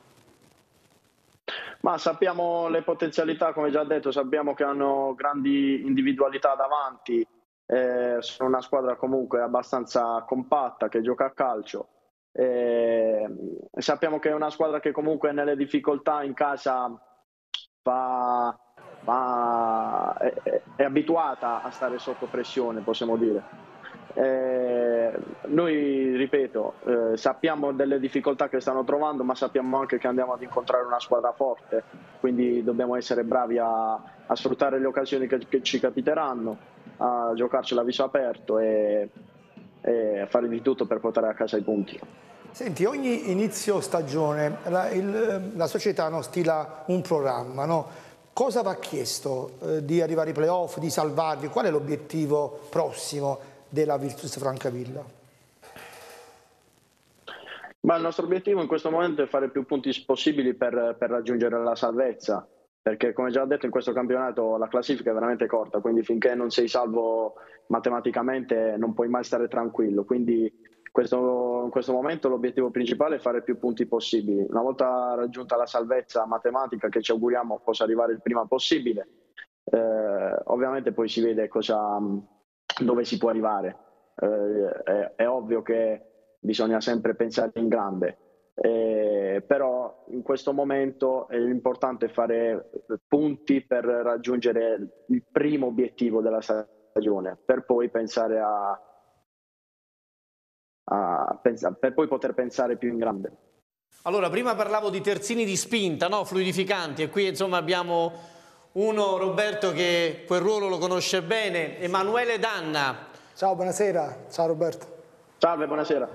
Ma sappiamo le potenzialità, come già detto, sappiamo che hanno grandi individualità davanti, eh, sono una squadra comunque abbastanza compatta che gioca a calcio, eh, sappiamo che è una squadra che comunque nelle difficoltà in casa fa, fa, è, è abituata a stare sotto pressione, possiamo dire. Eh, noi, ripeto, eh, sappiamo delle difficoltà che stanno trovando, ma sappiamo anche che andiamo ad incontrare una squadra forte, quindi dobbiamo essere bravi a, a sfruttare le occasioni che, che ci capiteranno, a giocarcela a viso aperto e, e a fare di tutto per portare a casa i punti. Senti, ogni inizio stagione la, il, la società no, stila un programma, no? Cosa va chiesto? Eh, di arrivare ai playoff, di salvarvi? Qual è l'obiettivo prossimo della Virtus Francavilla? Ma il nostro obiettivo in questo momento è fare più punti possibili per, per raggiungere la salvezza, perché come già detto in questo campionato la classifica è veramente corta, quindi finché non sei salvo matematicamente non puoi mai stare tranquillo, quindi questo, in questo momento l'obiettivo principale è fare più punti possibili. Una volta raggiunta la salvezza matematica, che ci auguriamo possa arrivare il prima possibile, eh, ovviamente poi si vede cosa, dove si può arrivare. Eh, è, è ovvio che bisogna sempre pensare in grande, eh, però in questo momento è importante fare punti per raggiungere il primo obiettivo della stagione, per poi pensare a, a pensa, per poi poter pensare più in grande. Allora, prima parlavo di terzini di spinta, no? Fluidificanti, e qui insomma abbiamo uno, Roberto, che quel ruolo lo conosce bene, Emanuele Danna. Ciao, buonasera. Ciao Roberto. Salve, buonasera.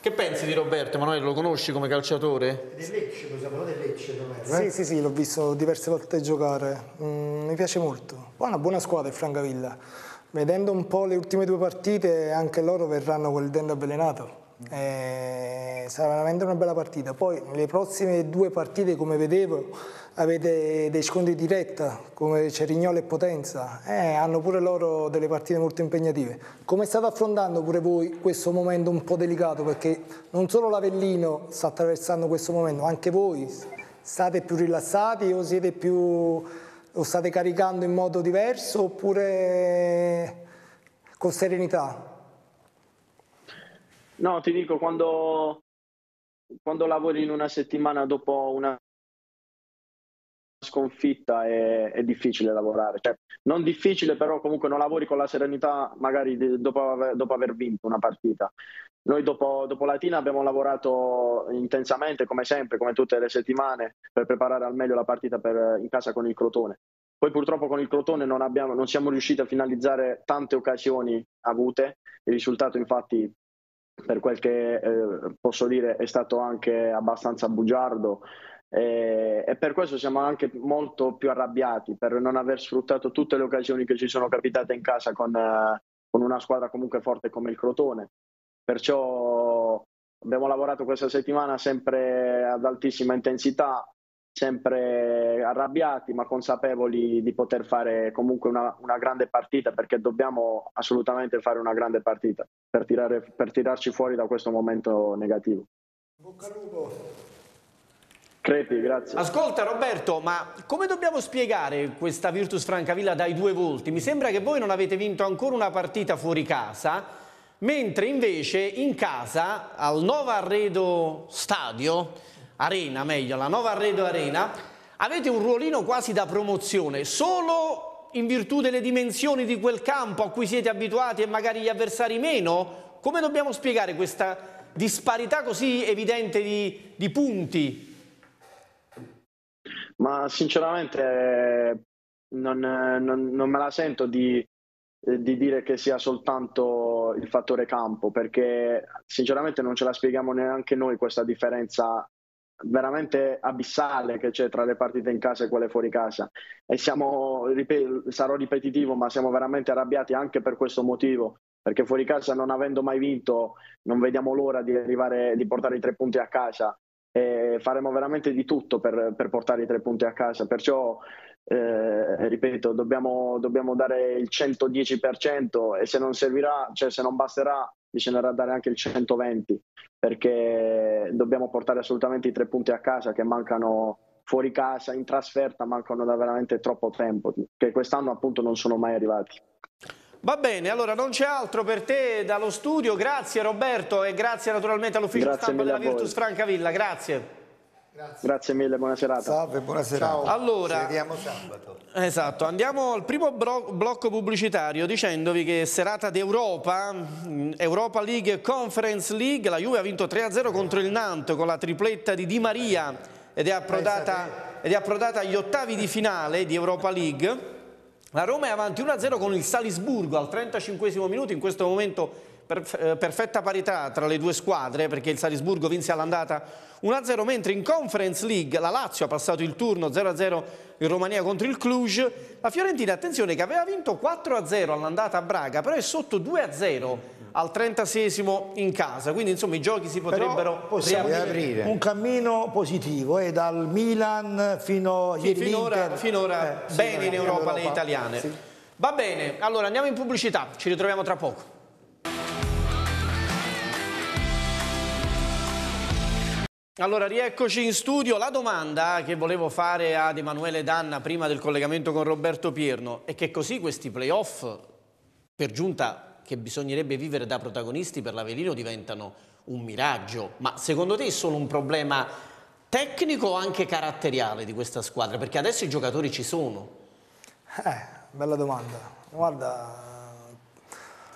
Che pensi di Roberto, Emanuele? Lo conosci come calciatore? È del Lecce, lo sapevano del Lecce, Roberto. Eh? Sì, sì, sì, l'ho visto diverse volte giocare. Mm, mi piace molto. Poi è una buona squadra il Francavilla. Vedendo un po' le ultime due partite, anche loro verranno col dente avvelenato. Eh, sarà veramente una bella partita. Poi le prossime due partite, come vedevo, avete dei scontri diretta come Cerignola e Potenza, eh, hanno pure loro delle partite molto impegnative. Come state affrontando pure voi questo momento un po' delicato, perché non solo l'Avellino sta attraversando questo momento, anche voi state più rilassati o siete più, o state caricando in modo diverso oppure con serenità? No, ti dico, quando, quando lavori in una settimana dopo una sconfitta è, è difficile lavorare, cioè, non difficile, però comunque non lavori con la serenità magari di, dopo, aver, dopo aver vinto una partita. Noi dopo, dopo Latina abbiamo lavorato intensamente, come sempre, come tutte le settimane, per preparare al meglio la partita per, in casa con il Crotone. Poi purtroppo con il Crotone non, abbiamo, non siamo riusciti a finalizzare tante occasioni avute, il risultato infatti, per quel che eh, posso dire, è stato anche abbastanza bugiardo, e, e per questo siamo anche molto più arrabbiati per non aver sfruttato tutte le occasioni che ci sono capitate in casa con, eh, con una squadra comunque forte come il Crotone. Perciò abbiamo lavorato questa settimana sempre ad altissima intensità, sempre arrabbiati ma consapevoli di poter fare comunque una, una grande partita, perché dobbiamo assolutamente fare una grande partita per, tirare, per tirarci fuori da questo momento negativo. Bocca al lupo. Crepi, grazie. Ascolta Roberto, ma come dobbiamo spiegare questa Virtus Francavilla dai due volti? Mi sembra che voi non avete vinto ancora una partita fuori casa, mentre invece in casa al Nova Arredo Stadio Arena, meglio, la Nova Arredo Arena, avete un ruolino quasi da promozione, solo in virtù delle dimensioni di quel campo a cui siete abituati e magari gli avversari meno? Come dobbiamo spiegare questa disparità così evidente di, di punti? Ma sinceramente non, non, non me la sento di, di dire che sia soltanto il fattore campo, perché sinceramente non ce la spieghiamo neanche noi questa differenza veramente abissale che c'è tra le partite in casa e quelle fuori casa, e siamo, ripet- sarò ripetitivo, ma siamo veramente arrabbiati anche per questo motivo, perché fuori casa, non avendo mai vinto, non vediamo l'ora di arrivare, di portare i tre punti a casa, e faremo veramente di tutto per, per portare i tre punti a casa. Perciò eh, ripeto, dobbiamo, dobbiamo dare il centodieci per cento, e se non servirà, cioè se non basterà, bisognerà dare anche il centoventi per cento, perché dobbiamo portare assolutamente i tre punti a casa, che mancano fuori casa, in trasferta, mancano da veramente troppo tempo, che quest'anno appunto non sono mai arrivati. Va bene, allora non c'è altro per te dallo studio, grazie Roberto e grazie naturalmente all'ufficio grazie stampa della Virtus Francavilla, grazie. Grazie. Grazie mille, buona serata. Salve, buona serata. Ciao. Allora, ci vediamo sabato. Esatto, andiamo al primo blo- blocco pubblicitario dicendovi che serata d'Europa, Europa League e Conference League, la Juve ha vinto tre a zero contro il Nantes con la tripletta di Di Maria ed è approdata, ed è approdata agli ottavi di finale di Europa League. La Roma è avanti uno a zero con il Salisburgo al trentacinquesimo minuto, in questo momento perfetta parità tra le due squadre perché il Salisburgo vinse all'andata uno a zero, mentre in Conference League la Lazio ha passato il turno zero a zero in Romania contro il Cluj. La Fiorentina, attenzione, che aveva vinto quattro a zero all'andata a Braga, però è sotto due a zero al trentaseiesimo in casa, quindi insomma i giochi si potrebbero riaprire. Un cammino positivo eh, dal Milan fino sì, ieri finora, finora eh, bene sì, in, in Europa, Europa le italiane sì. Va bene, allora andiamo in pubblicità, ci ritroviamo tra poco. Allora, rieccoci in studio. La domanda che volevo fare ad Emanuele Danna prima del collegamento con Roberto Pierno è che così questi play-off, per giunta che bisognerebbe vivere da protagonisti per l'Avellino, diventano un miraggio. Ma secondo te è solo un problema tecnico o anche caratteriale di questa squadra? Perché adesso i giocatori ci sono. Eh, bella domanda. Guarda,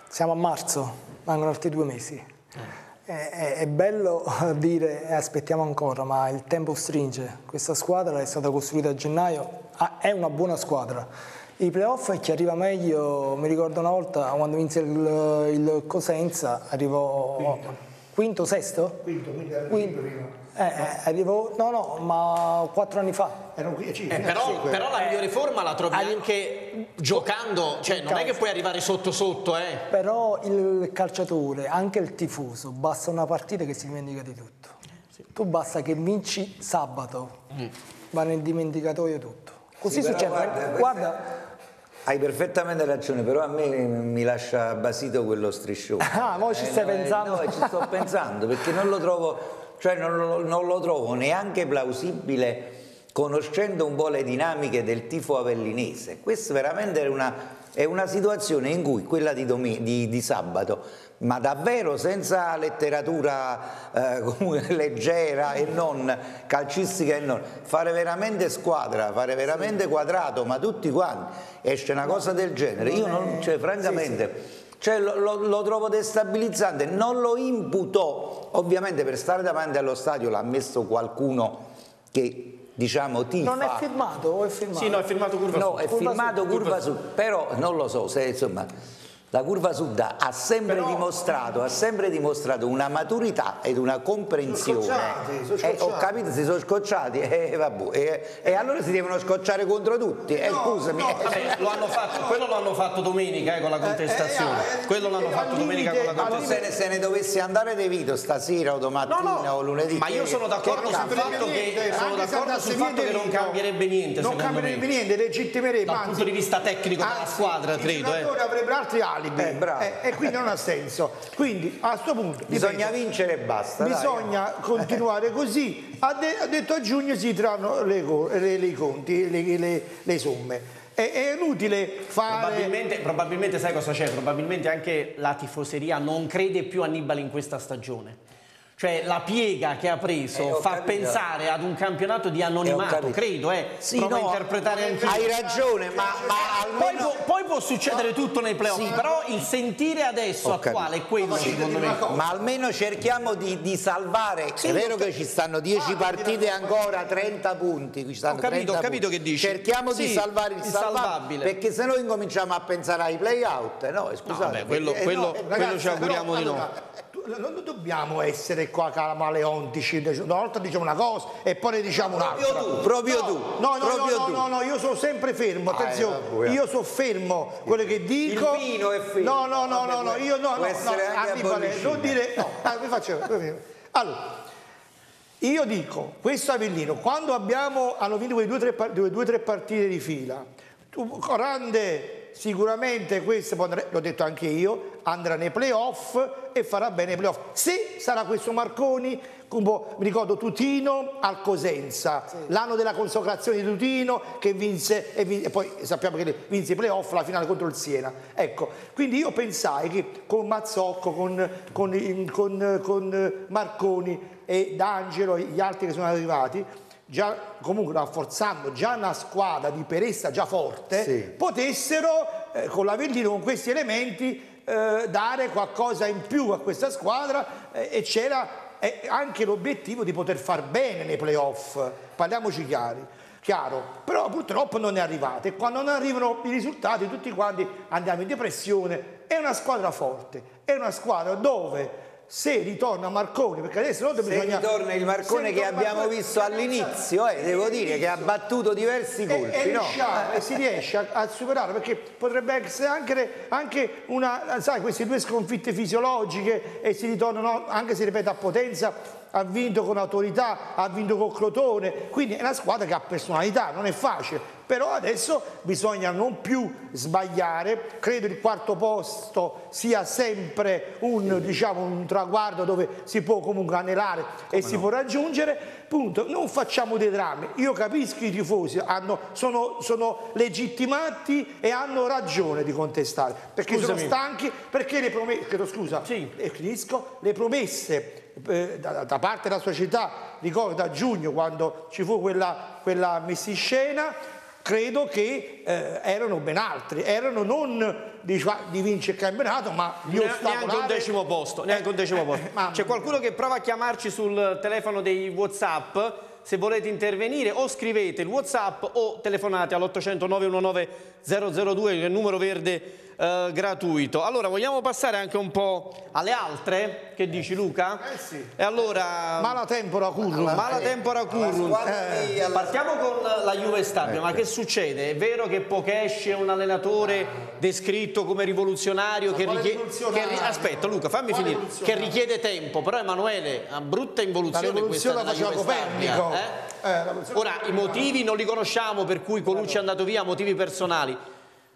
siamo a marzo, mancano altri due mesi. Eh. È bello dire aspettiamo ancora, ma il tempo stringe. Questa squadra è stata costruita a gennaio, è una buona squadra. I play-off è chi arriva meglio. Mi ricordo una volta quando vinse il, il Cosenza, arrivò quinto, quinto sesto? Quinto, quindi era quinto prima. Eh, eh, arrivo, no, no, ma quattro anni fa. Era un quindici, eh, però, però la migliore forma la trovi Arri- anche giocando, cioè non calcio. È che puoi arrivare sotto sotto. Eh. Però il calciatore, anche il tifoso, basta una partita che si dimentica di tutto. Sì. Tu basta che vinci sabato, mm. va nel dimenticatoio tutto. Così sì, succede. Guarda, guarda. Hai perfettamente ragione, però a me mi lascia basito quello striscione. Ah, eh, voi ci stai no, pensando? Eh, no, ci sto pensando perché non lo trovo... Cioè non, non lo trovo neanche plausibile conoscendo un po' le dinamiche del tifo avellinese. Questa veramente è una, è una situazione in cui quella di, domen- di, di sabato, ma davvero senza letteratura eh, comunque leggera e non calcistica e non, fare veramente squadra, fare veramente sì. quadrato, ma tutti quanti, esce una cosa del genere. Io non, cioè, francamente... Sì, sì. Cioè lo, lo, lo trovo destabilizzante, non lo imputo, ovviamente per stare davanti allo stadio l'ha messo qualcuno che diciamo tifa. Non è firmato o è firmato? Sì, no, è firmato curva no, sud. No, è curva firmato sud. Curva sud, però non lo so, se insomma la curva sud ha sempre però... dimostrato, ha sempre dimostrato una maturità ed una comprensione. Sono scocciati, sono scocciati. Eh, ho capito, si sono scocciati e eh, vabbè, eh, eh, allora si devono scocciare contro tutti. Eh, no, scusami. No, vabbè, lo hanno fatto, quello lo hanno fatto domenica eh, con la contestazione. Eh, eh, eh, quello l'hanno fatto domenica con la contestazione. Se ne, se ne dovesse andare De Vito stasera o domattina no, no, o lunedì. Ma io sono d'accordo sul fatto niente, che sono d'accordo sul fatto che non cambierebbe niente. Non cambierebbe niente, legittimerebbe. Dal punto di vista tecnico della squadra, credo. Avrebbero altri altri. Eh, bravo. Eh, e quindi non ha senso, quindi a sto punto bisogna ripeto, vincere e basta, bisogna dai, continuare così. Ha, de- ha detto a giugno si trovano le co- le- le conti, le-, le-, le somme. È, è inutile fare probabilmente, probabilmente sai cosa c'è, probabilmente anche la tifoseria non crede più a Nibali in questa stagione. Cioè la piega che ha preso eh, fa capito. pensare ad un campionato di anonimato, eh, credo, eh. Sì, prova no, a interpretare anche hai ragione, ma, ma almeno... poi, può, poi può succedere no. tutto nei playoff, sì, però il sentire adesso attuale è quello, ma secondo me. Ma almeno cerchiamo di, di salvare, sì, è vero che ci stanno dieci ah, partite ancora, trenta punti, ci stanno ho capito, trenta ho capito punti. Che dici. Cerchiamo sì, di salvare il salvabile, perché se no incominciamo a pensare ai play-out, no? Scusate, no, beh, quello, perché, quello, eh, no, ragazzi, quello ci auguriamo però, di no. Allora, non dobbiamo essere qua camaleontici, una volta diciamo una cosa e poi ne diciamo un'altra. Proprio tu, proprio tu. No, no, proprio no, tu. No, no, no, io sono sempre fermo, attenzione, io sono fermo, quello che dico... Il vino è fermo. No, no, no, no, no, io no, no, no, non dire... No, ah, mi faccio... Allora, io dico, questo Avellino, quando abbiamo, hanno vinto quei due o tre partite di fila, tu, grande... Sicuramente questo, l'ho detto anche io, andrà nei playoff e farà bene nei playoff. Se sarà questo Marconi, un po', mi ricordo Tutino al Cosenza, sì, l'anno della consacrazione di Tutino che vinse, e, vinse, e poi sappiamo che vinse i playoff, la finale contro il Siena. Ecco, quindi io pensai che con Mazzocco, con, con, con, con Marconi e D'Angelo e gli altri che sono arrivati, già, comunque rafforzando già una squadra di Peressa già forte, sì, potessero eh, con l'Avellino, con questi elementi eh, dare qualcosa in più a questa squadra eh, e c'era eh, anche l'obiettivo di poter far bene nei playoff, parliamoci chiari, chiaro, però purtroppo non è arrivato e quando non arrivano i risultati tutti quanti andiamo in depressione. È una squadra forte, è una squadra dove se ritorna Marconi, perché adesso non bisogna... Se ritorna il Marcone che abbiamo Marconi, visto all'inizio, eh, devo dire che ha battuto diversi colpi, e, e no? Riusciamo, e si riesce a, a superare, perché potrebbe essere anche, anche una, sai, queste due sconfitte fisiologiche e si ritornano, anche se ripeto a Potenza, ha vinto con autorità, ha vinto con Crotone, quindi è una squadra che ha personalità, non è facile, però adesso bisogna non più sbagliare, credo il quarto posto sia sempre un, diciamo, un traguardo dove si può comunque anelare e si può raggiungere, punto, non facciamo dei drammi, io capisco i tifosi, hanno, sono, sono legittimati e hanno ragione di contestare, perché Scusami. sono stanchi, perché le promesse, scusa, sì. e finisco, le promesse Da, da parte della società, ricorda a giugno quando ci fu quella, quella messa in scena, credo che eh, erano ben altri, erano non di, di vincere il campionato, ma di ostacolare... Neanche un decimo posto, neanche un decimo posto. C'è qualcuno che prova a chiamarci sul telefono dei WhatsApp, se volete intervenire o scrivete il WhatsApp o telefonate all'ottocento nove uno nove zero zero due, il numero verde Uh, gratuito. Allora vogliamo passare anche un po' alle altre, che dici Luca? Eh sì. E allora mala tempora currum. Mala tempora currum. Eh. Partiamo con la Juve Stabia, eh. ma che succede? È vero che Pochesci è un allenatore descritto come rivoluzionario, che richiede che... aspetta Luca, fammi quale finire, che richiede tempo, però Emanuele, una brutta involuzione questa della Juve Stabia, eh? Eh, ora i motivi non li conosciamo per cui Colucci è andato via, motivi personali.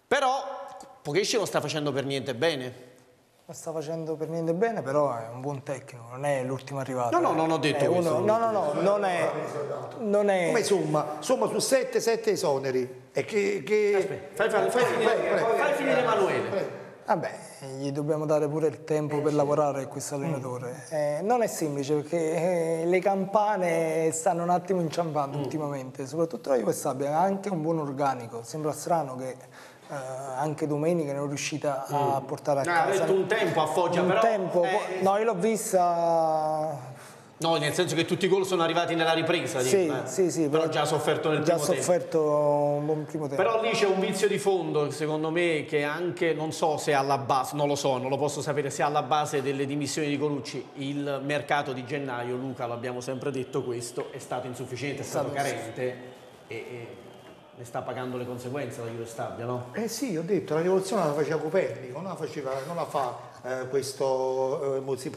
Però Pochesci non sta facendo per niente bene. Non sta facendo per niente bene, però è un buon tecnico, non è l'ultimo arrivato. No, no, non ho detto uno, no, no, no, non è, non è... Come somma? Somma su sette, sette esoneri. E che, che... Aspetta, fai, fai, fai, fai, finire, prego, prego. fai finire Emanuele. Prego. Vabbè, gli dobbiamo dare pure il tempo eh, per sì. lavorare a questo allenatore. Mm. Eh, non è semplice, perché le campane stanno un attimo inciampando mm. ultimamente, soprattutto la Juve Stabia, ha anche un buon organico, sembra strano che... Uh, anche domenica non è riuscita mm. a portare a no, casa. Ha detto un tempo a Foggia, un però... Tempo, eh... No, io l'ho vista... No, nel senso che tutti i gol sono arrivati nella ripresa. Sì, dico, eh. sì, sì. Però già ha sofferto nel già primo tempo. Già sofferto un buon primo tempo. Però lì c'è un vizio di fondo, secondo me, che anche, non so se è alla base, non lo so, non lo posso sapere, se è alla base delle dimissioni di Colucci, il mercato di gennaio, Luca, l'abbiamo sempre detto questo, è stato insufficiente, è stato, è stato carente e... e... ne sta pagando le conseguenze la Juve Stabia, no? Eh sì, ho detto, la rivoluzione la faceva Copernico, non la, faceva, non la fa eh, questo eh,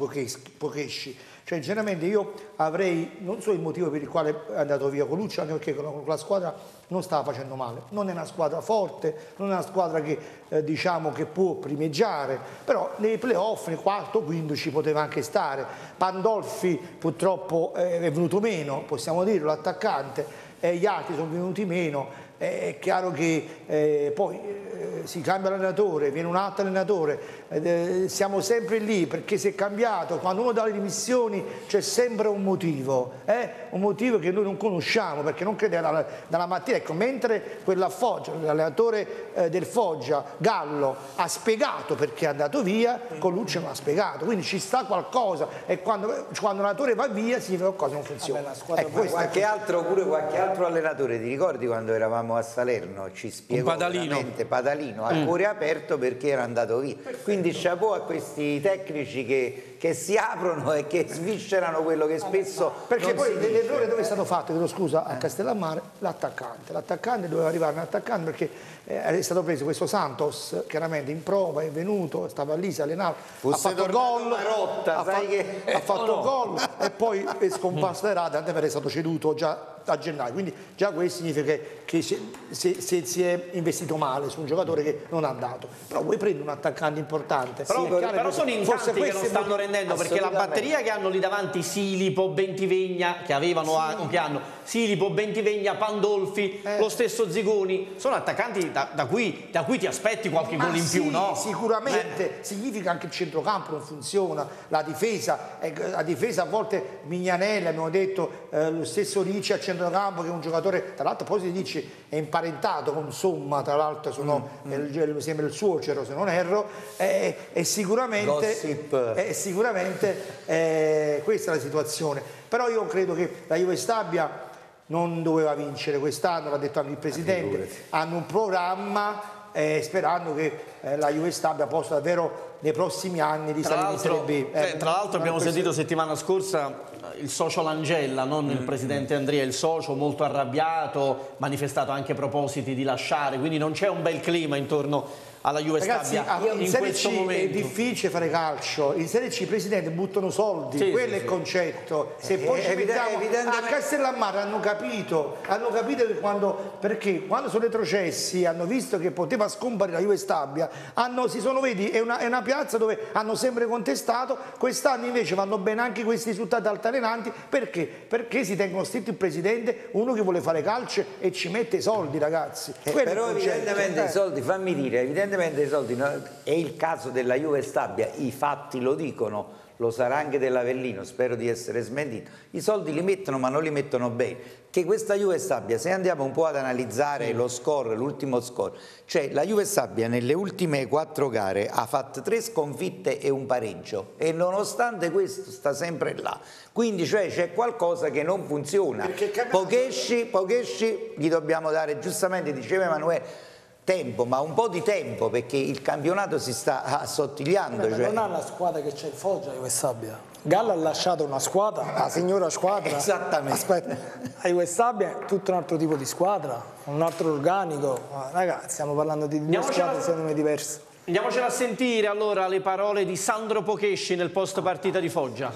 Pochesci. Cioè, generalmente io avrei, non so il motivo per il quale è andato via Colucci, anche perché con la squadra non stava facendo male. Non è una squadra forte, non è una squadra che, eh, diciamo, che può primeggiare, però nei playoff, nel quarto, quindici poteva anche stare. Pandolfi purtroppo eh, è venuto meno, possiamo dirlo, l'attaccante, e gli altri sono venuti meno. È chiaro che eh, poi eh, si cambia l'allenatore, viene un altro allenatore, eh, siamo sempre lì perché si è cambiato, quando uno dà le dimissioni c'è sempre un motivo, eh? un motivo che noi non conosciamo perché non credeva dalla, dalla mattina, ecco, mentre quella Foggia, l'allenatore eh, del Foggia, Gallo, ha spiegato perché è andato via, Colucci non ha spiegato, quindi ci sta qualcosa e quando, quando l'allenatore va via significa che qualcosa non funziona. Vabbè, eh, questa, qualche altro, pure qualche altro allenatore, ti ricordi quando eravamo a Salerno, ci spiegò Padalino. Padalino Torino, ha cuore aperto perché era andato via. Perfetto. Quindi chapeau a questi tecnici che, che si aprono e che sviscerano quello che spesso... Perché poi l'errore dove è stato fatto, chiedo scusa, a Castellammare, l'attaccante. L'attaccante doveva arrivare un attaccante perché eh, è stato preso questo Santos, chiaramente in prova, è venuto, stava lì, si allenava, Fosse ha fatto gol, Marotta, ha, fa che... ha fatto oh no. gol e poi è scomparso da Rada, è stato ceduto già a gennaio, quindi già questo significa che, che se, se, se si è investito male su un giocatore che non è andato, però vuoi prendere un attaccante importante, però, sì, però, però sono in tanti che non stanno rendendo, perché la batteria che hanno lì davanti, Silipo, Bentivegna, che avevano sì, anche, no. che hanno Silipo, Bentivegna, Pandolfi, eh. lo stesso Zigoni, sono attaccanti da, da, cui, da cui ti aspetti qualche gol in sì, più, no? Sicuramente, eh. significa anche il centrocampo non funziona, la difesa, la difesa a volte Mignanella, abbiamo detto, eh, lo stesso Ricci a centrocampo, che è un giocatore, tra l'altro poi si dice è imparentato con Somma, tra l'altro mm, mm. sembra il suocero se non erro, e, e sicuramente, e sicuramente eh, questa è la situazione, però io credo che la Juve Stabia non doveva vincere quest'anno, l'ha detto anche il Presidente, hanno un programma eh, sperando che eh, la Juve Stabia possa davvero nei prossimi anni risalire in Serie B. Eh, tra l'altro abbiamo sentito settimana scorsa il socio Langella, non il presidente Andrea, il socio molto arrabbiato, manifestato anche propositi di lasciare, quindi non c'è un bel clima intorno alla Juve Stabia in questo momento. È difficile fare calcio, in Serie C i presidenti buttano soldi, sì, quello sì, è il sì. concetto. Se eh, poi ci mettiamo a Castellammare hanno capito, hanno capito che quando, perché quando sono retrocessi hanno visto che poteva scomparire la Juve Stabia, hanno, si sono vedi, è una, è una piazza dove hanno sempre contestato, quest'anno invece vanno bene anche questi risultati altalenanti, perché? Perché si tengono stretto il presidente, uno che vuole fare calcio e ci mette i soldi, ragazzi. Eh, però evidentemente eh. i soldi, fammi dire, evidentemente i soldi, no? È il caso della Juve Stabia, i fatti lo dicono, lo sarà anche dell'Avellino, spero di essere smentito, i soldi li mettono ma non li mettono bene, che questa Juve Stabia, se andiamo un po' ad analizzare lo score, l'ultimo score, cioè la Juve Stabia nelle ultime quattro gare ha fatto tre sconfitte e un pareggio e nonostante questo sta sempre là, quindi cioè c'è qualcosa che non funziona. Pochesci, Pochesci gli dobbiamo dare, giustamente diceva Emanuele, tempo, ma un po' di tempo, perché il campionato si sta assottigliando. Beh, cioè... non ha la squadra che c'è in Foggia, Juve Stabia. Gallo ha lasciato una squadra, la signora squadra. Esattamente. Aspetta, la Juve Stabia è tutto un altro tipo di squadra, un altro organico. Ma, ragazzi, stiamo parlando di due squadre secondo me diverse. Andiamocela a sentire allora le parole di Sandro Pochesci nel post partita di Foggia.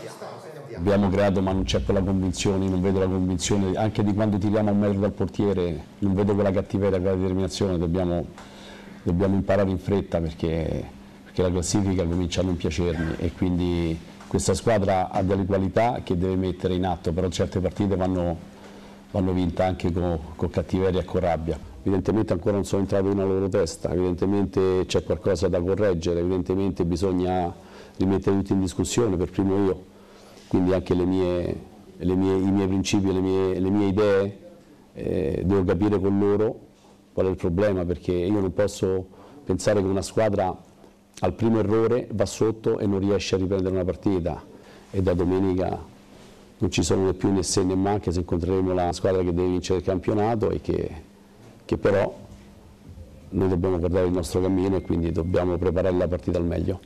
Abbiamo creato ma non c'è quella convinzione, non vedo la convinzione, anche di quando tiriamo un metro dal portiere, non vedo quella cattiveria, quella determinazione, dobbiamo, dobbiamo imparare in fretta perché, perché la classifica comincia a non piacermi e quindi questa squadra ha delle qualità che deve mettere in atto, però certe partite vanno, vanno vinte anche con, con cattiveria e con rabbia. Evidentemente ancora non sono entrato nella loro testa, evidentemente c'è qualcosa da correggere, evidentemente bisogna rimettere tutto in discussione, per primo io, quindi anche le mie, le mie, i miei principi, le mie, le mie idee, eh, devo capire con loro qual è il problema, perché io non posso pensare che una squadra al primo errore va sotto e non riesce a riprendere una partita e da domenica non ci sono né più né se né ma, anche se incontreremo la squadra che deve vincere il campionato e che... che però noi dobbiamo guardare il nostro cammino e quindi dobbiamo preparare la partita al meglio.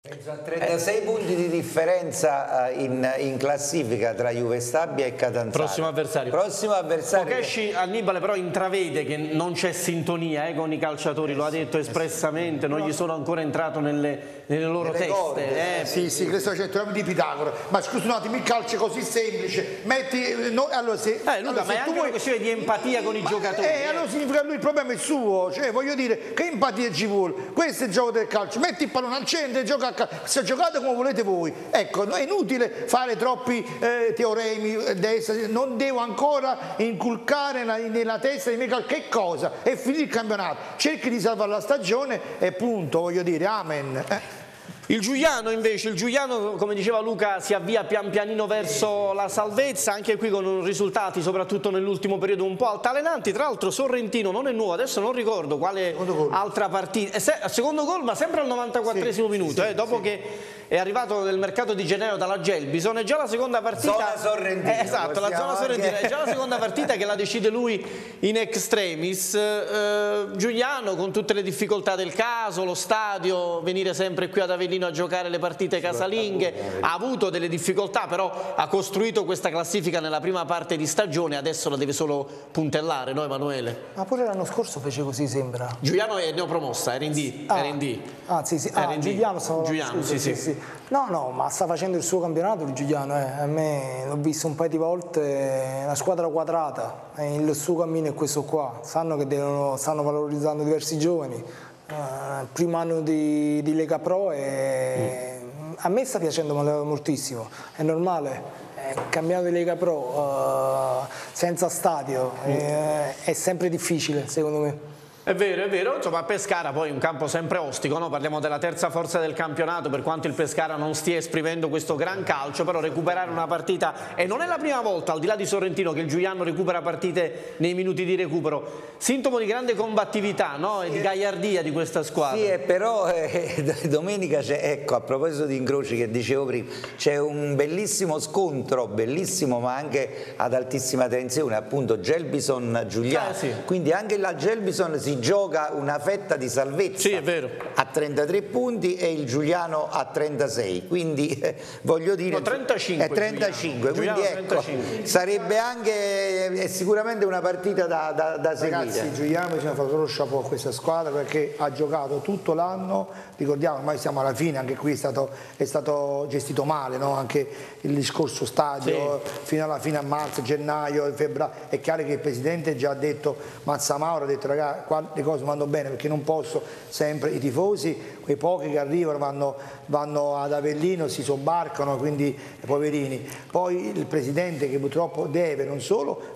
trentasei punti di differenza in, in classifica tra Juve Stabia e Catanzaro. Prossimo avversario. Prossimo avversario. Pochesci, Annibale però intravede che non c'è sintonia eh, con i calciatori, eh, lo ha detto eh, espressamente, eh, non gli sono ancora entrato nelle, nelle loro teste. Corde, eh. Sì, sì, questo c'è il teorema di Pitagora. Ma scusa un attimo, il calcio è così semplice. Metti, no, allora se, eh, Luca, allora, ma se è tu anche una questione di empatia con i ma, giocatori. Eh, eh, allora significa lui il problema è il suo, cioè voglio dire, che empatia ci vuole? Questo è il gioco del calcio, metti il pallone al centro e gioca. Se giocate come volete voi, ecco, è inutile fare troppi eh, teoremi destra, non devo ancora inculcare nella, nella testa di me che cosa, è finito il campionato, cerchi di salvare la stagione e punto, voglio dire, amen. Eh. Il Giugliano invece, il Giugliano come diceva Luca si avvia pian pianino verso la salvezza, anche qui con risultati soprattutto nell'ultimo periodo un po' altalenanti, tra l'altro Sorrentino non è nuovo, adesso non ricordo quale altra partita, secondo gol ma sempre al novantaquattresimo sì, minuto, sì, eh, dopo sì. che è arrivato nel mercato di gennaio dalla Gelbison, è già la seconda partita zona Sorrentino, eh, esatto, la zona Sorrentina, è già la seconda partita che la decide lui in extremis. eh, Giugliano, con tutte le difficoltà del caso, lo stadio, venire sempre qui ad Avellino a giocare le partite casalinghe, ha avuto delle difficoltà, però ha costruito questa classifica nella prima parte di stagione, adesso la deve solo puntellare, no Emanuele? Ma pure l'anno scorso fece così, sembra. Giugliano è neopromossa, era in D. Ah, era in D. ah sì, sì. Ah, Giugliano, stavo... Giugliano Scusa, sì, sì. sì, sì. No, no, ma sta facendo il suo campionato il Giugliano, eh. A me l'ho visto un paio di volte, la squadra quadrata, eh, il suo cammino è questo qua, sanno che devono, stanno valorizzando diversi giovani, eh, il primo anno di, di Lega Pro e... mm. A me sta piacendo moltissimo, è normale. Cambiando di Lega Pro uh, senza stadio mm. eh, è sempre difficile, secondo me. È vero, è vero, insomma Pescara poi un campo sempre ostico, no? Parliamo della terza forza del campionato, per quanto il Pescara non stia esprimendo questo gran calcio, però recuperare una partita, e non è la prima volta al di là di Sorrentino che il Giugliano recupera partite nei minuti di recupero, sintomo di grande combattività, no? E di gagliardia di questa squadra. Sì, però eh, domenica c'è, ecco, a proposito di incroci che dicevo prima, c'è un bellissimo scontro, bellissimo ma anche ad altissima tensione, appunto Gelbison-Giugliano, eh, sì. Quindi anche la Gelbison si gioca una fetta di salvezza, sì, è vero, a trentatré punti e il Giugliano a trentasei, quindi eh, voglio dire no, trentacinque, è trentacinque, Giugliano. Quindi Giugliano, ecco, trentacinque. Sarebbe anche è sicuramente una partita da, da, da seguire. Ragazzi, Giugliano bisogna fare solo chapeau a questa squadra perché ha giocato tutto l'anno, ricordiamo ormai siamo alla fine, anche qui è stato, è stato gestito male, no? Anche il discorso stadio, sì. Fino alla fine a marzo, gennaio, febbraio, è chiaro che il presidente già ha detto, Mazzamauro ha detto ragazzi le cose vanno bene perché non posso sempre i tifosi, quei pochi che arrivano vanno, vanno ad Avellino, si sobbarcano, quindi poverini. Poi il presidente che purtroppo deve non solo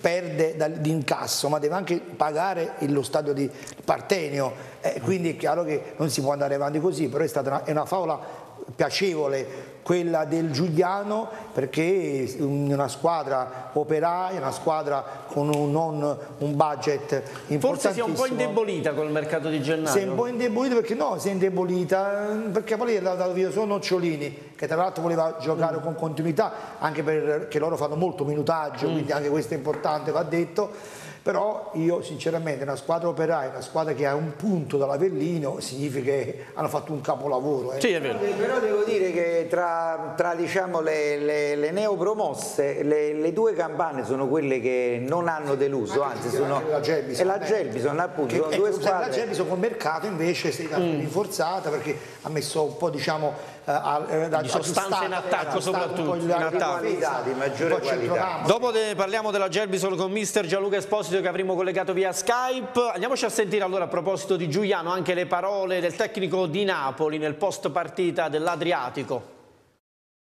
perde d'incasso ma deve anche pagare lo stadio di Partenio, eh, quindi è chiaro che non si può andare avanti così, però è stata una, è una favola piacevole quella del Giugliano perché una squadra operaia, una squadra con un, non, un budget importantissimo. Forse si è un po' indebolita col mercato di gennaio. Si è un po' indebolita perché no, si è indebolita perché poi è dato via solo Nocciolini che tra l'altro voleva giocare mm. con continuità anche perché loro fanno molto minutaggio, mm. quindi anche questo è importante, va detto. Però io sinceramente una squadra operaia, una squadra che ha un punto dall'Avellino significa che hanno fatto un capolavoro. Eh. Sì, è vero. Però devo dire che tra, tra diciamo, le, le, le neopromosse le, le due campane sono quelle che non hanno deluso, anzi sono la Gelbison, e la Gelbison appunto, che, sono due squadre. La Gelbison col mercato invece si è mm. rinforzata perché ha messo un po' diciamo di sostanza in attacco, soprattutto in attacco di maggiore qualità. Dopo de, parliamo della Gelbison con mister Gianluca Esposito che avremo collegato via Skype. Andiamoci a sentire allora a proposito di Giugliano anche le parole del tecnico di Napoli nel post partita dell'Adriatico.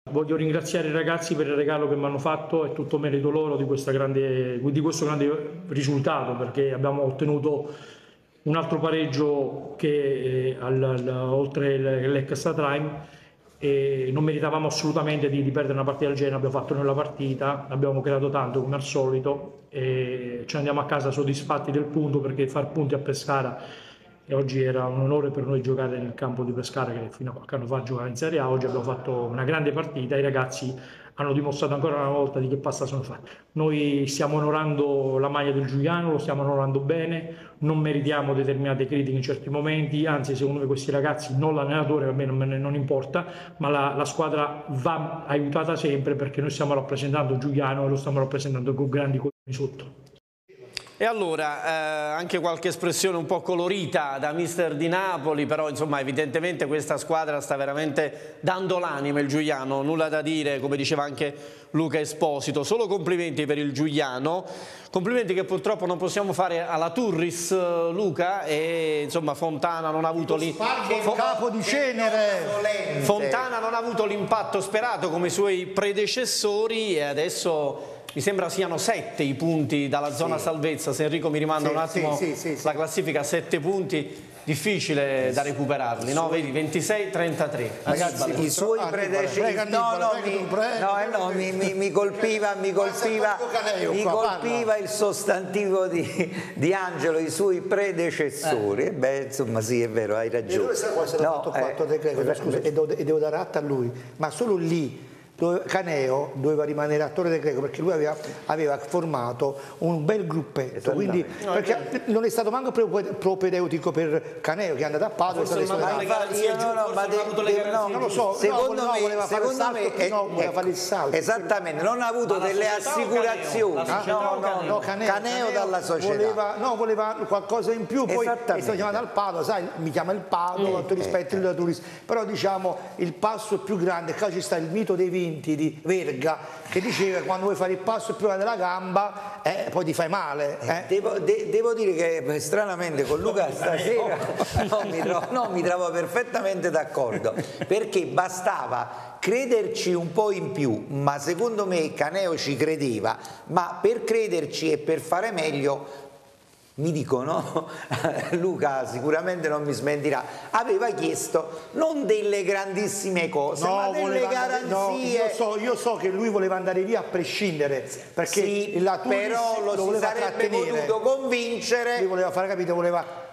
Voglio ringraziare i ragazzi per il regalo che mi hanno fatto, è tutto merito loro di, questa grande, di questo grande risultato perché abbiamo ottenuto un altro pareggio che eh, al, al, oltre l'extra time. E non meritavamo assolutamente di, di perdere una partita del genere, abbiamo fatto noi la partita, abbiamo creato tanto come al solito e ci andiamo a casa soddisfatti del punto perché far punti a Pescara e oggi era un onore per noi giocare nel campo di Pescara che fino a qualche anno fa giocava in Serie A, oggi abbiamo fatto una grande partita, i ragazzi hanno dimostrato ancora una volta di che pasta sono fatti. Noi stiamo onorando la maglia del Giugliano, lo stiamo onorando bene, non meritiamo determinate critiche in certi momenti, anzi secondo me questi ragazzi, non l'allenatore, a me non, non importa, ma la, la squadra va aiutata sempre perché noi stiamo rappresentando Giugliano e lo stiamo rappresentando con grandi colpi sotto. E allora eh, anche qualche espressione un po' colorita da mister di Napoli, però insomma evidentemente questa squadra sta veramente dando l'anima il Giugliano, nulla da dire come diceva anche Luca Esposito, solo complimenti per il Giugliano, complimenti che purtroppo non possiamo fare alla Turris Luca e insomma Fontana non ha avuto l'impatto sperato come i suoi predecessori e adesso... Mi sembra siano sette i punti dalla zona sì. salvezza, se Enrico mi rimanda sì, un attimo sì, sì, sì, sì. la classifica, sette punti. difficile da recuperarli, no? Vedi, ventisei trentatré. Ragazzi, i suoi predecessori, no, no, mi, no, no, mi, mi, mi colpiva, mi colpiva, mi colpiva il sostantivo di, di Angelo, i suoi predecessori. Eh. Beh, insomma, sì, è vero, hai ragione. No, eh, e devo dare atto a lui, ma solo lì. Caneo doveva rimanere a Torre del Greco perché lui aveva, aveva formato un bel gruppetto, quindi perché non è stato manco propedeutico per Caneo che è andato a Padova. Non lo so, secondo no, me, voleva secondo fare me salto, è, no, voleva ecco, fare il salto esattamente, non ha avuto delle assicurazioni Caneo, no, no, Caneo, no, Caneo, Caneo dalla società voleva, no, voleva qualcosa in più, poi è stato chiamato al Padova, sai, mi chiama il Padova, mm, tu rispetti il Turris, però diciamo il passo più grande, qua ci sta il mito dei di Verga che diceva quando vuoi fare il passo più grande della gamba eh, poi ti fai male eh. devo, de, devo dire che stranamente con Luca stasera no, mi, trovo, no, mi trovo perfettamente d'accordo perché bastava crederci un po' in più, ma secondo me Caneo ci credeva, ma per crederci e per fare meglio mi dicono, Luca sicuramente non mi smentirà, aveva chiesto non delle grandissime cose, no, ma delle garanzie. No, io, so, io so che lui voleva andare via a prescindere, perché sì, la però lo, lo si sarebbe potuto convincere. Lui voleva fare capire, voleva...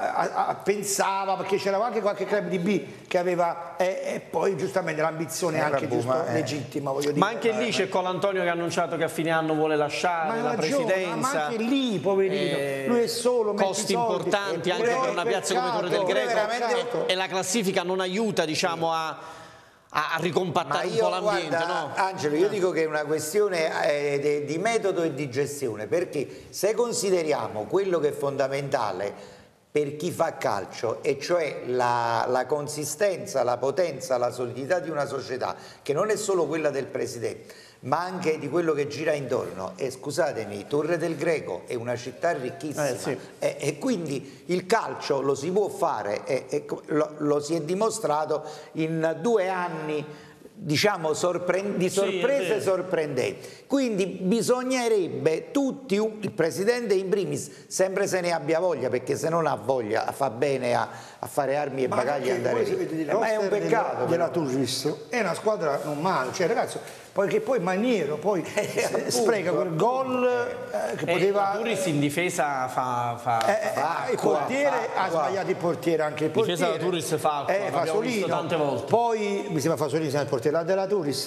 A, a, a, pensava perché c'era anche qualche club di B che aveva eh, e poi giustamente l'ambizione anche boom, giusto, eh. legittima, voglio dire, ma anche lì c'è Colantonio che ha annunciato che a fine anno vuole lasciare la presidenza, ma anche lì poverino eh, lui è solo costi importanti anche per una piazza come Torre del Greco e la classifica non aiuta diciamo a a ricompattare un po' l'ambiente, no? Angelo, io dico che è una questione eh, di metodo e di gestione, perché se consideriamo quello che è fondamentale per chi fa calcio, e cioè la, la consistenza, la potenza, la solidità di una società che non è solo quella del presidente ma anche di quello che gira intorno, e scusatemi, Torre del Greco è una città ricchissima eh, sì. e, e quindi il calcio lo si può fare e, e lo, lo si è dimostrato in due anni diciamo sorpre di sorprese sì, sorprendenti, quindi bisognerebbe tutti, il presidente in primis, sempre se ne abbia voglia, perché se non ha voglia fa bene a, a fare armi e ma bagagli e andare via, ma è un peccato della Turris, è una squadra non male, cioè ragazzi, perché poi Maniero poi eh, spreca quel gol eh, che eh, poteva... Turris in difesa fa... fa, eh, fa eh, il portiere fa, ha fa. sbagliato il portiere, anche il portiere. Difesa della Turris fa eh, Fasolino, tante volte. Poi mi sembra Fasolino sia il portiere della Turris,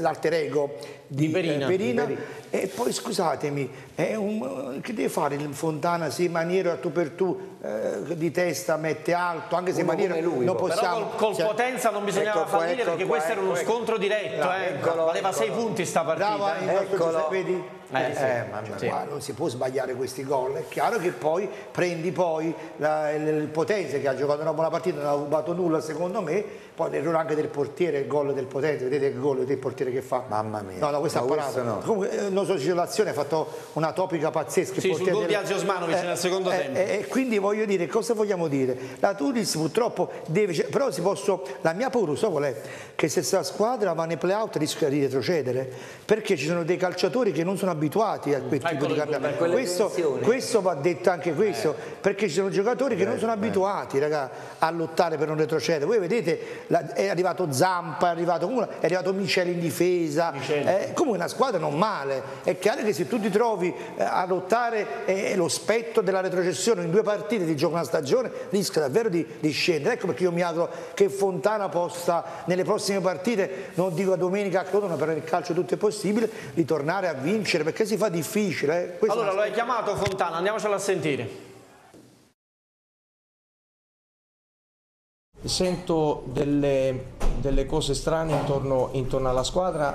l'alter ego di, di Perina. Eh, Perina. Di Perina. E poi scusatemi, è un, che deve fare il Fontana? Sì, Maniero a tu per tu eh, di testa mette alto, anche se uno Maniero lui, non possiamo. Però col, col cioè, Potenza non bisognava ecco fallire ecco perché qua, questo ecco era uno ecco scontro ecco diretto, no, eh, eccolo, valeva eccolo. sei punti sta partita. Bravo, eh. Vedi? Eh, eh, sì, eh, ma sì. Qua non si può sbagliare questi gol, è chiaro che poi prendi poi la, il, il Potenza che ha giocato una buona partita, non ha rubato nulla secondo me, poi l'errore anche del portiere, il gol del Potenza, vedete il gol del portiere che fa, mamma mia, no, no questa ha parato no. Comunque non so se l'azione ha fatto una topica pazzesca, sì, il sul gol di Azio Osmanovic eh, nel secondo eh, tempo e eh, quindi voglio dire, cosa vogliamo dire, la Turris purtroppo deve, però si posso, la mia paura so qual è, che se questa squadra va nei playout rischia di retrocedere perché ci sono dei calciatori che non sono abituati a quel tipo di cambiamento, questo, questo va detto anche questo eh. perché ci sono giocatori che eh, non sono eh. abituati raga, a lottare per non retrocedere, voi vedete la, è arrivato Zampa, è arrivato, è arrivato Michele in difesa eh, comunque una squadra non male, è chiaro che se tu ti trovi eh, a lottare eh, lo spettro della retrocessione in due partite ti gioca una stagione, rischia davvero di, di scendere, ecco perché io mi auguro che Fontana possa nelle prossime partite, non dico a domenica a Crotone, però nel calcio tutto è possibile, di tornare a vincere perché si fa difficile eh? Allora lo hai chiamato Fontana, andiamocelo a sentire. Sento delle, delle cose strane intorno, intorno alla squadra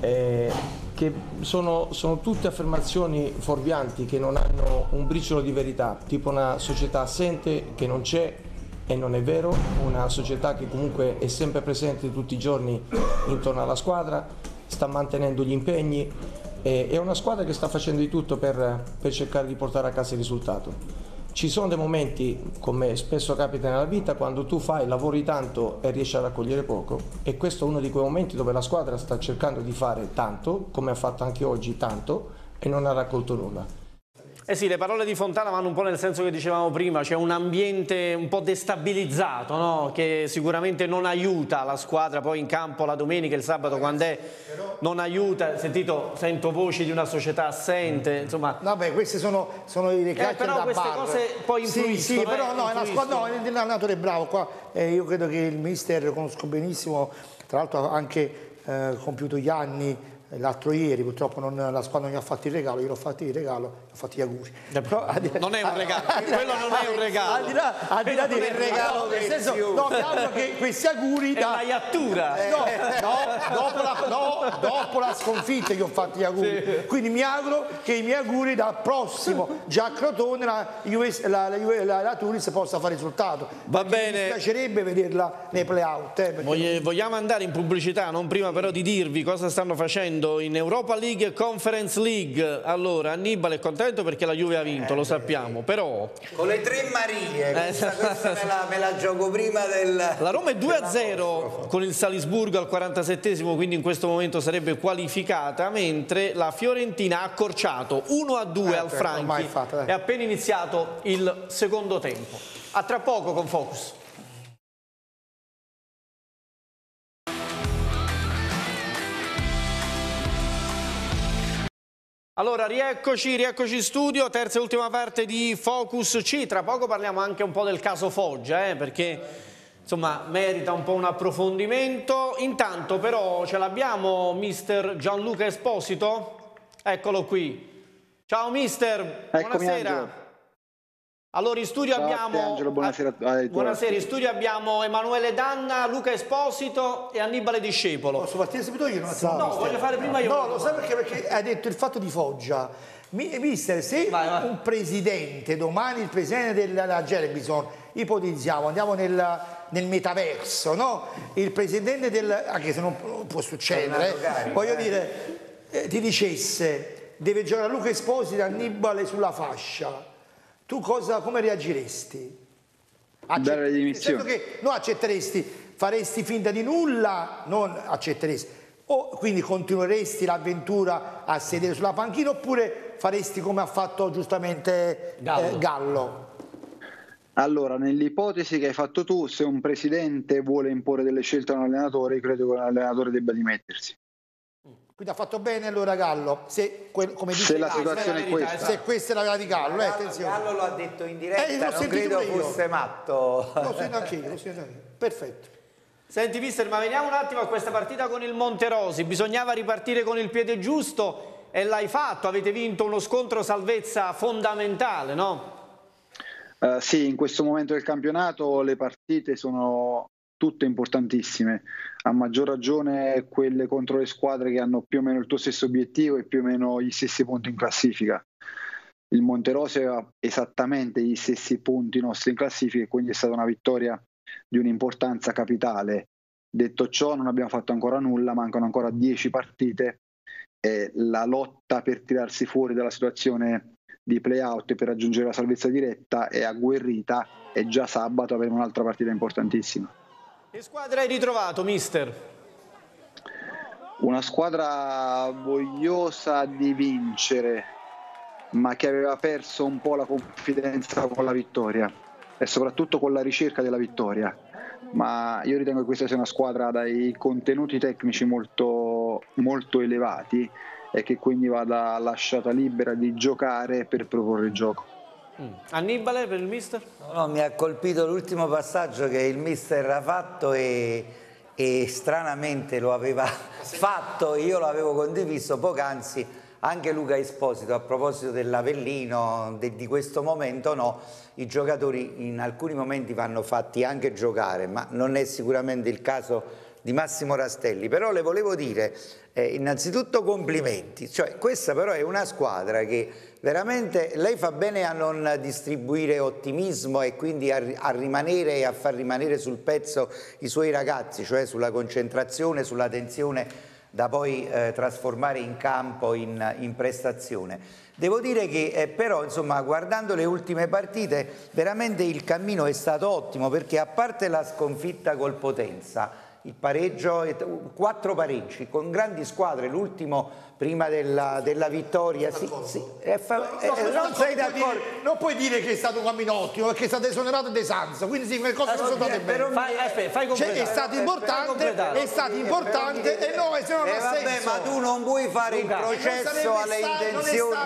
eh, che sono, sono tutte affermazioni fuorvianti che non hanno un briciolo di verità, tipo una società assente che non c'è e non è vero, una società che comunque è sempre presente tutti i giorni intorno alla squadra, sta mantenendo gli impegni, è una squadra che sta facendo di tutto per, per cercare di portare a casa il risultato. Ci sono dei momenti, come spesso capita nella vita, quando tu fai, lavori tanto e riesci a raccogliere poco, e questo è uno di quei momenti dove la squadra sta cercando di fare tanto, come ha fatto anche oggi tanto, e non ha raccolto nulla. Eh sì, le parole di Fontana vanno un po' nel senso che dicevamo prima, c'è cioè un ambiente un po' destabilizzato, no? Che sicuramente non aiuta la squadra poi in campo la domenica, il sabato quando è, non aiuta, sentito, sento voci di una società assente, insomma. Vabbè, queste sono, sono i recatti eh, però da queste bar. Cose poi influiscono. Sì, sì, eh, però no, è una squadra, no, l'allenatore è bravo qua, eh, io credo che il mister conosco benissimo, tra l'altro ha anche eh, compiuto gli anni l'altro ieri, purtroppo non, la squadra non gli ha fatto il regalo, io l'ho fatto il regalo, ho fatto gli auguri. Però, non è un regalo, quello non è un regalo. Al di là, al di là del regalo, nel senso, no, chiaro che questi auguri... È da, una iattura. Eh, no, no, dopo la, no, dopo la sconfitta che ho fatto gli auguri. Sì. Quindi mi auguro che i miei auguri dal prossimo, già a Crotone, la, la, la, la, la Turris possa fare risultato. Va bene. Mi piacerebbe vederla nei play-out. Eh, perché... Vogliamo andare in pubblicità, non prima però di dirvi cosa stanno facendo in Europa League e Conference League. Allora Annibale è contento perché la Juve ha vinto, eh, lo sappiamo, però con le tre Marie questa, questa me, la, me la gioco prima del... La Roma è due a zero con il Salisburgo al quarantasettesimo, quindi in questo momento sarebbe qualificata, mentre la Fiorentina ha accorciato uno a due eh, al Franchi, fatto, è appena iniziato il secondo tempo. A tra poco con Focus. Allora, rieccoci, rieccoci in studio, terza e ultima parte di Focus C, tra poco parliamo anche un po' del caso Foggia, eh, perché insomma merita un po' un approfondimento. Intanto però ce l'abbiamo mister Gianluca Esposito, eccolo qui. Ciao mister, eccomi, buonasera. Angelo. Allora in studio Ciao abbiamo... Te, Angelo, buonasera. Buonasera. buonasera, in studio abbiamo Emanuele Danna, Luca Esposito e Annibale Discepolo. Posso partire subito io? Non so, no, mister. Voglio fare prima io. No, lo sai perché? Perché hai detto il fatto di Foggia. Mister, se vai, vai. un presidente, domani il presidente della Gelbison, ipotizziamo, andiamo nel, nel metaverso, no? Il presidente del... anche se non può succedere, eh, voglio dire, eh, ti dicesse, deve giocare Luca Esposito e Annibale sulla fascia. Tu cosa, come reagiresti? Dare le dimissioni. Che non accetteresti, faresti finta di nulla, non accetteresti. O quindi continueresti l'avventura a sedere sulla panchina oppure faresti come ha fatto giustamente Gallo? Eh, Gallo. Allora, nell'ipotesi che hai fatto tu, se un presidente vuole imporre delle scelte a un allenatore, io credo che l'allenatore debba dimettersi. Quindi ha fatto bene allora Gallo, se, come dice, se la situazione ah, è questa, se questa è la vera di Gallo, eh, attenzione. Gallo lo ha detto in diretta, eh, non credo fosse matto. Lo sento anch'io, lo sento anch'io, perfetto. Senti mister, ma veniamo un attimo a questa partita con il Monterosi, bisognava ripartire con il piede giusto e l'hai fatto, avete vinto uno scontro salvezza fondamentale, no? Uh, sì, in questo momento del campionato le partite sono... tutte importantissime, a maggior ragione quelle contro le squadre che hanno più o meno il tuo stesso obiettivo e più o meno gli stessi punti in classifica. Il Monterosi aveva esattamente gli stessi punti nostri in classifica e quindi è stata una vittoria di un'importanza capitale. Detto ciò, non abbiamo fatto ancora nulla, mancano ancora dieci partite e la lotta per tirarsi fuori dalla situazione di play-out per raggiungere la salvezza diretta è agguerrita e già sabato avremo un'altra partita importantissima. Che squadra hai ritrovato, mister? Una squadra vogliosa di vincere, ma che aveva perso un po' la confidenza con la vittoria e soprattutto con la ricerca della vittoria. Ma io ritengo che questa sia una squadra dai contenuti tecnici molto, molto elevati e che quindi vada lasciata libera di giocare per proporre il gioco. Annibale per il mister? No, no, mi ha colpito l'ultimo passaggio che il mister ha fatto e, e stranamente lo aveva fatto, io lo avevo condiviso poc'anzi, anche Luca Esposito, a proposito dell'Avellino, de, di questo momento no, i giocatori in alcuni momenti vanno fatti anche giocare, ma non è sicuramente il caso di Massimo Rastelli, però le volevo dire eh, innanzitutto complimenti, cioè questa però è una squadra che veramente lei fa bene a non distribuire ottimismo e quindi a, a rimanere e a far rimanere sul pezzo i suoi ragazzi, cioè sulla concentrazione, sulla tensione da poi eh, trasformare in campo, in, in prestazione. Devo dire che eh, però insomma guardando le ultime partite veramente il cammino è stato ottimo perché a parte la sconfitta col Potenza il pareggio, quattro pareggi con grandi squadre, l'ultimo prima della, della vittoria. Sì, sì, è fa... no, eh, non, non sei d'accordo, non puoi dire che è stato un cammino ottimo perché è stato esonerato De Sanza, quindi sì, quelle cose non sono state bene. Fai, fai, fai cioè, è stato importante, è stato importante e no, se non eh, ha vabbè, senso. Ma tu non puoi fare Luca, il processo alle intenzioni,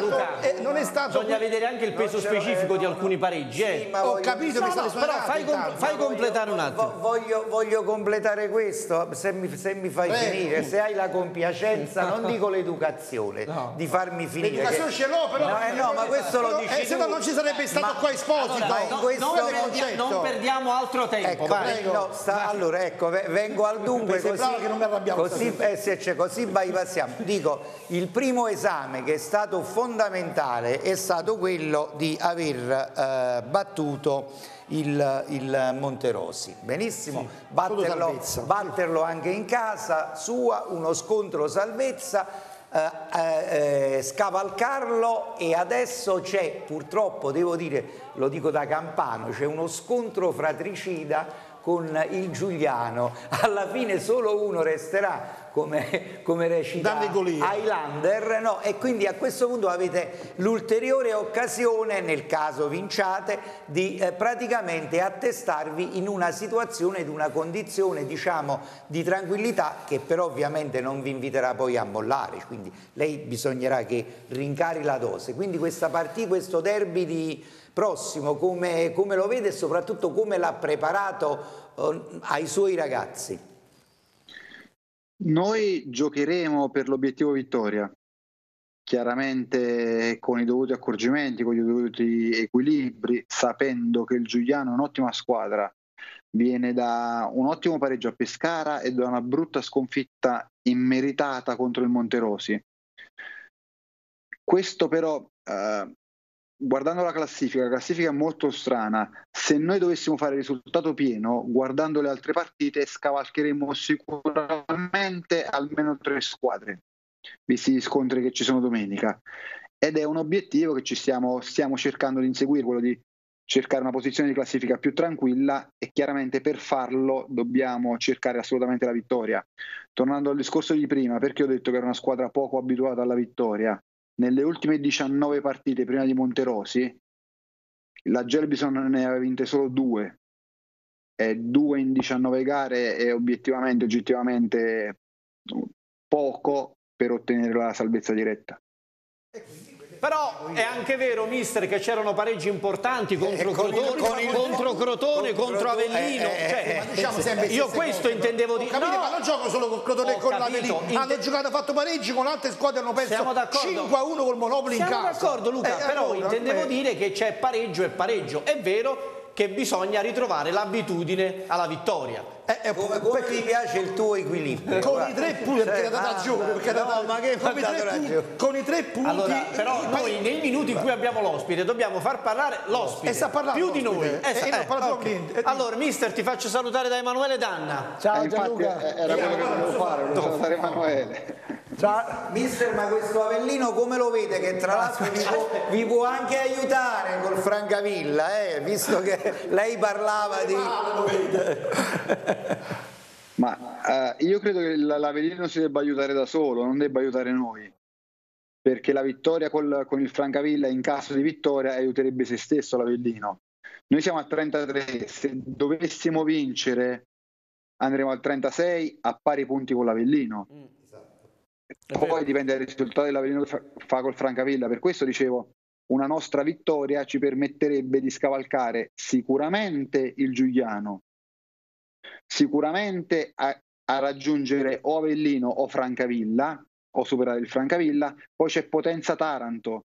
non è stato, bisogna vedere anche il peso specifico di alcuni pareggi. Ho capito, però fai completare un attimo, voglio completare questo. Questo, se, mi, se mi fai eh, finire, se hai la compiacenza, non dico l'educazione, no, di farmi finire. L'educazione ce l'ho, però. No, eh, no, ma questo lo dici. E se no non ci sarebbe stato ma, qua Esposito. Allora, no, questo non, perdi, non perdiamo altro tempo. Ecco, vai, vengo, no, sta, vai. Allora, ecco, vengo al dunque. Così, che non così, eh, se c'è, così bypassiamo. Dico, il primo esame che è stato fondamentale è stato quello di aver eh, battuto Il, il Monterosi, benissimo, sì, batterlo, batterlo anche in casa sua, uno scontro salvezza, eh, eh, scavalcarlo, e adesso c'è, purtroppo devo dire, lo dico da campano, c'è uno scontro fratricida con il Giugliano. Alla fine solo uno resterà come, come recita Highlander, no? E quindi a questo punto avete l'ulteriore occasione, nel caso vinciate, di eh, praticamente attestarvi in una situazione, in una condizione, diciamo, di tranquillità, che però ovviamente non vi inviterà poi a mollare, quindi lei bisognerà che rincari la dose. Quindi questa partita, questo derby di prossimo, come, come lo vede e soprattutto come l'ha preparato eh, ai suoi ragazzi? Noi giocheremo per l'obiettivo vittoria, chiaramente con i dovuti accorgimenti, con i dovuti equilibri, sapendo che il Giugliano è un'ottima squadra, viene da un ottimo pareggio a Pescara e da una brutta sconfitta immeritata contro il Monterosi. Questo però... Eh, guardando la classifica, la classifica è molto strana, se noi dovessimo fare risultato pieno, guardando le altre partite, scavalcheremo sicuramente almeno tre squadre, visti gli scontri che ci sono domenica, ed è un obiettivo che ci stiamo, stiamo cercando di inseguire, quello di cercare una posizione di classifica più tranquilla, e chiaramente per farlo dobbiamo cercare assolutamente la vittoria. Tornando al discorso di prima, perché ho detto che era una squadra poco abituata alla vittoria? Nelle ultime diciannove partite prima di Monterosi, la Gelbison ne aveva vinte solo due, e due in diciannove gare è obiettivamente, oggettivamente poco per ottenere la salvezza diretta. Però è anche vero, mister, che c'erano pareggi importanti contro, eh, con Crotone, con il, contro Crotone, con contro Avellino. Eh, eh, cioè, eh, diciamo sempre io questo intendevo dire. Capite, no, ma non gioco solo con Crotone e con l'Avellino. Hanno giocato, fatto pareggi con altre squadre, hanno perso cinque a uno col Monopoli in casa. Siamo d'accordo, Luca, eh, però allora, intendevo eh. dire che c'è pareggio e pareggio. È vero che bisogna ritrovare l'abitudine alla vittoria. Eh, eh, come, come perché... ti piace il tuo equilibrio? Con guarda. i tre punti, cioè, perché ah, gioco, perché no, da... ma che con, i tre punti, con i tre punti. Allora, però eh, noi nei minuti in cui abbiamo l'ospite dobbiamo far parlare l'ospite. E sta parlando più di noi. Eh, eh, eh, okay. Allora, mister, ti faccio salutare da Emanuele Danna. Ciao, eh, Gianluca. Era quello che volevo fare, volevo salutare Emanuele. Ciao. Mister, ma questo Avellino come lo vede? Che tra l'altro vi, vi può anche aiutare col Francavilla, eh? Visto che lei parlava di... Ma eh, io credo che l'Avellino si debba aiutare da solo, non debba aiutare noi, perché la vittoria col, con il Francavilla, in caso di vittoria, aiuterebbe se stesso l'Avellino. Noi siamo a trentatré, se dovessimo vincere andremo al trentasei a pari punti con l'Avellino. Mm. Poi dipende dal risultato dell'Avellino che fa col Francavilla, per questo dicevo, una nostra vittoria ci permetterebbe di scavalcare sicuramente il Giugliano, sicuramente a, a raggiungere o Avellino o Francavilla, o superare il Francavilla. Poi c'è Potenza Taranto,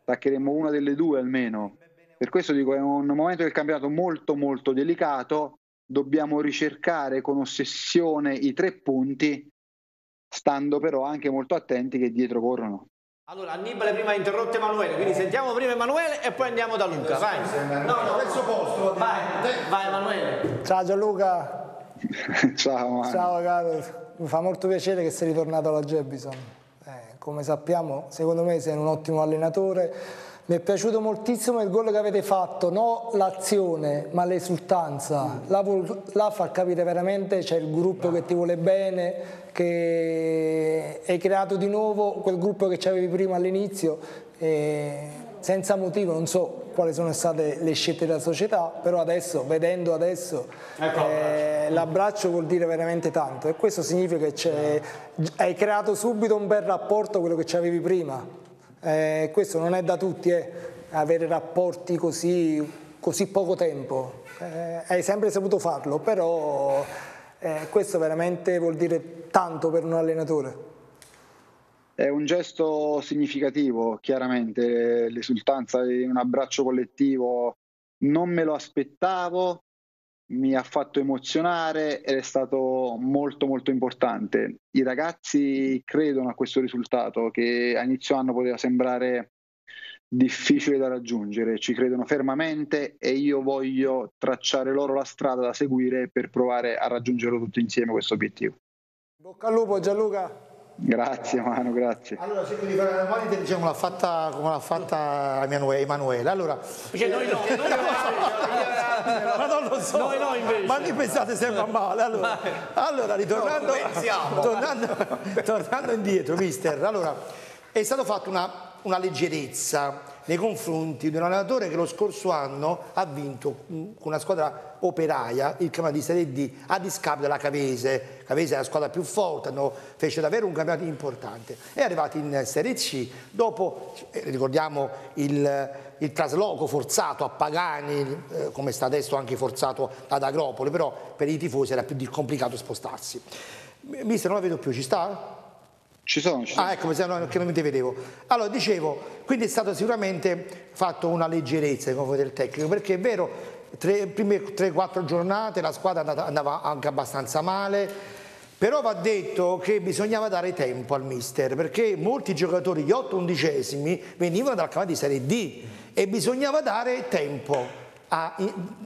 attaccheremo una delle due almeno. Per questo dico, è un momento del campionato molto molto delicato, dobbiamo ricercare con ossessione i tre punti, stando però anche molto attenti che dietro corrono. Allora, Annibale prima ha interrotto Emanuele, quindi sentiamo prima Emanuele e poi andiamo da Luca. Vai, no, no, terzo posto. Vai, vai Emanuele. Ciao Gianluca. Ciao. Ciao caro, mi fa molto piacere che sei ritornato alla Gelbison. Eh, come sappiamo, secondo me sei un ottimo allenatore, Mi è piaciuto moltissimo il gol che avete fatto, non l'azione ma l'esultanza, là, là far capire veramente c'è il gruppo che ti vuole bene, che hai creato di nuovo quel gruppo che c'avevi prima all'inizio, senza motivo, non so quali sono state le scelte della società, però adesso, vedendo adesso, ecco, eh, l'abbraccio vuol dire veramente tanto, e questo significa che hai creato subito un bel rapporto a quello che c'avevi prima. Eh, questo non è da tutti, eh, avere rapporti così, così poco tempo, eh, hai sempre saputo farlo, però eh, questo veramente vuol dire tanto per un allenatore. È un gesto significativo, chiaramente, l'esultanza di un abbraccio collettivo non me lo aspettavo, mi ha fatto emozionare ed è stato molto molto importante. I ragazzi credono a questo risultato che a inizio anno poteva sembrare difficile da raggiungere, ci credono fermamente e io voglio tracciare loro la strada da seguire per provare a raggiungerlo tutti insieme questo obiettivo. Bocca al lupo Gianluca! Grazie Manu, grazie. Allora, cerco di fare la domanda, diciamo, l'ha fatta come l'ha fatta Emanuele. Allora, perché noi no, noi no, ma non lo so. Noi no invece. Ma noi pensate sempre a male. Allora, allora ritornando, no, tornando, tornando indietro, mister, allora è stata fatta una, una leggerezza nei confronti di un allenatore che lo scorso anno ha vinto con una squadra operaia il campionato di Serie D a discapito della Cavese. Cavese è la squadra più forte, hanno, fece davvero un campionato importante. È arrivato in Serie C dopo, eh, ricordiamo, il, il trasloco forzato a Pagani, eh, come sta adesso anche forzato ad Agropoli, però per i tifosi era più complicato spostarsi. Mister, non la vedo più, ci sta? Ci sono, ci sono. Ah, ecco, che non mi te vedevo. Allora, dicevo, quindi è stato sicuramente fatto una leggerezza nei confronti del tecnico, perché è vero, le prime tre quattro giornate la squadra andava anche abbastanza male, però va detto che bisognava dare tempo al mister, perché molti giocatori, gli otto undicesimi, venivano dal campionato di Serie D e bisognava dare tempo a,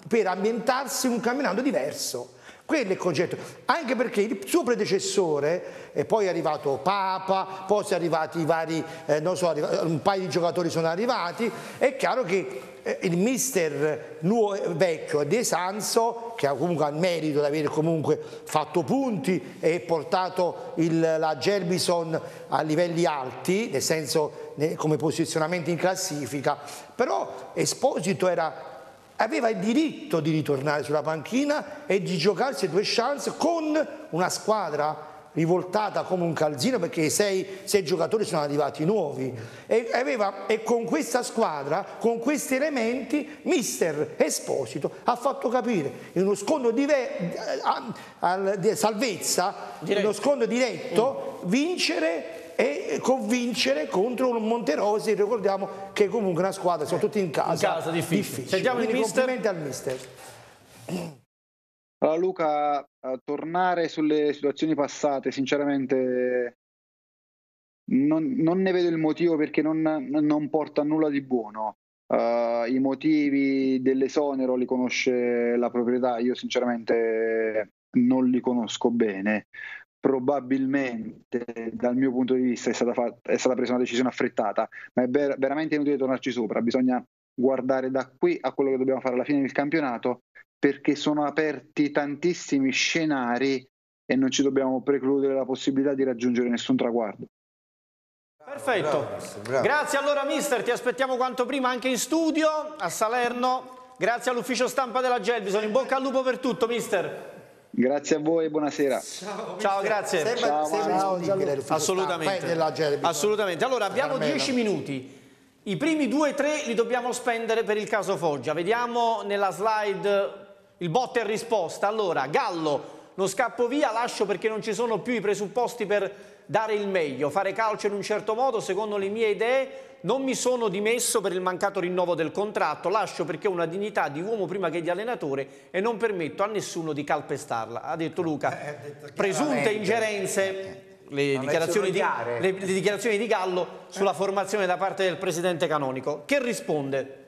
per ambientarsi in un campionato diverso. Quello è il concetto, anche perché il suo predecessore, e poi è arrivato Papa, poi sono arrivati i vari, eh, non so, un paio di giocatori sono arrivati, è chiaro che eh, il mister nuovo, vecchio De Sanso, che ha comunque il merito di aver comunque fatto punti e portato il, la Gelbison a livelli alti, nel senso ne, come posizionamento in classifica, però Esposito era... aveva il diritto di ritornare sulla panchina e di giocarsi due chance con una squadra rivoltata come un calzino, perché sei, sei giocatori sono arrivati nuovi e, aveva, e con questa squadra, con questi elementi, mister Esposito ha fatto capire in uno scontro di salvezza, in uno scontro diretto, vincere e convincere contro un Monterosi, ricordiamo che comunque una squadra, soprattutto in casa, in casa difficile. difficile. Sentiamo il mister. Complimenti al mister. Allora Luca, tornare sulle situazioni passate, sinceramente non, non ne vedo il motivo, perché non, non porta a nulla di buono. Uh, I motivi dell'esonero li conosce la proprietà, io sinceramente non li conosco bene. Probabilmente dal mio punto di vista è stata, fatta, è stata presa una decisione affrettata, ma è ver veramente inutile tornarci sopra, bisogna guardare da qui a quello che dobbiamo fare alla fine del campionato, perché sono aperti tantissimi scenari e non ci dobbiamo precludere la possibilità di raggiungere nessun traguardo. Perfetto, bravo, bravo, bravo. Grazie allora mister, ti aspettiamo quanto prima anche in studio a Salerno, grazie all'ufficio stampa della Gelbison, in bocca al lupo per tutto mister. Grazie a voi e buonasera. Ciao, Ciao grazie. Sempre, Ciao, sempre disponibile. Assolutamente. Assolutamente. Allora, abbiamo dieci minuti. I primi due tre li dobbiamo spendere per il caso Foggia. Vediamo nella slide il botta e risposta. Allora, Gallo, lo scappo via, lascio perché non ci sono più i presupposti per dare il meglio. Fare calcio in un certo modo, secondo le mie idee, non mi sono dimesso per il mancato rinnovo del contratto, lascio perché ho una dignità di uomo prima che di allenatore e non permetto a nessuno di calpestarla, ha detto Luca. Eh, detto presunte ingerenze, le dichiarazioni, di, le, le dichiarazioni di Gallo sulla formazione da parte del presidente Canonico, che risponde: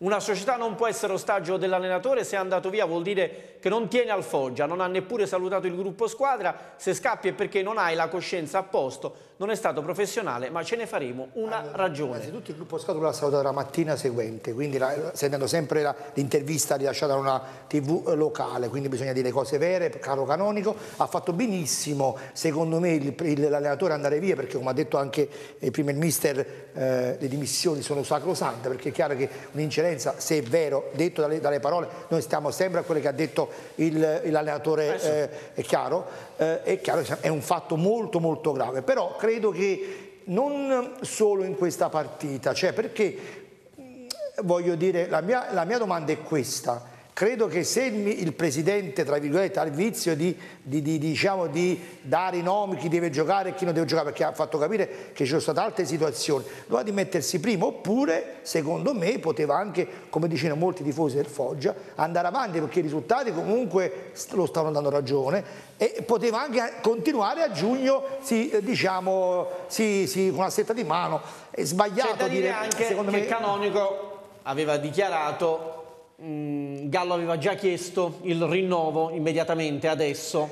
Una società non può essere ostaggio dell'allenatore, se è andato via vuol dire che non tiene al Foggia, non ha neppure salutato il gruppo squadra, se scappi è perché non hai la coscienza a posto, non è stato professionale, ma ce ne faremo una allora, ragione. Innanzitutto il gruppo squadra l'ha salutato la mattina seguente, quindi la, sentendo sempre l'intervista rilasciata da una tv locale, quindi bisogna dire cose vere, caro Canonico, ha fatto benissimo secondo me l'allenatore andare via, perché come ha detto anche eh, prima il mister, eh, le dimissioni sono sacrosante, perché è chiaro che un'incerenza, se è vero, detto dalle, dalle parole, noi stiamo sempre a quello che ha detto l'allenatore, eh, è chiaro, eh, è chiaro che è un fatto molto molto grave, però credo che non solo in questa partita, cioè perché voglio dire, la mia, la mia domanda è questa. Credo che se il, il presidente, tra virgolette, ha il vizio di, di, di, diciamo, di dare i nomi, chi deve giocare e chi non deve giocare, perché ha fatto capire che ci sono state altre situazioni, doveva dimettersi prima, oppure, secondo me, poteva anche, come dicevano molti tifosi del Foggia, andare avanti, perché i risultati comunque lo stavano dando ragione, e poteva anche continuare a giugno, sì, diciamo, sì, sì, con una setta di mano. È sbagliato. C'è da dire, dire anche secondo che me... Canonico aveva dichiarato... Gallo aveva già chiesto il rinnovo immediatamente adesso.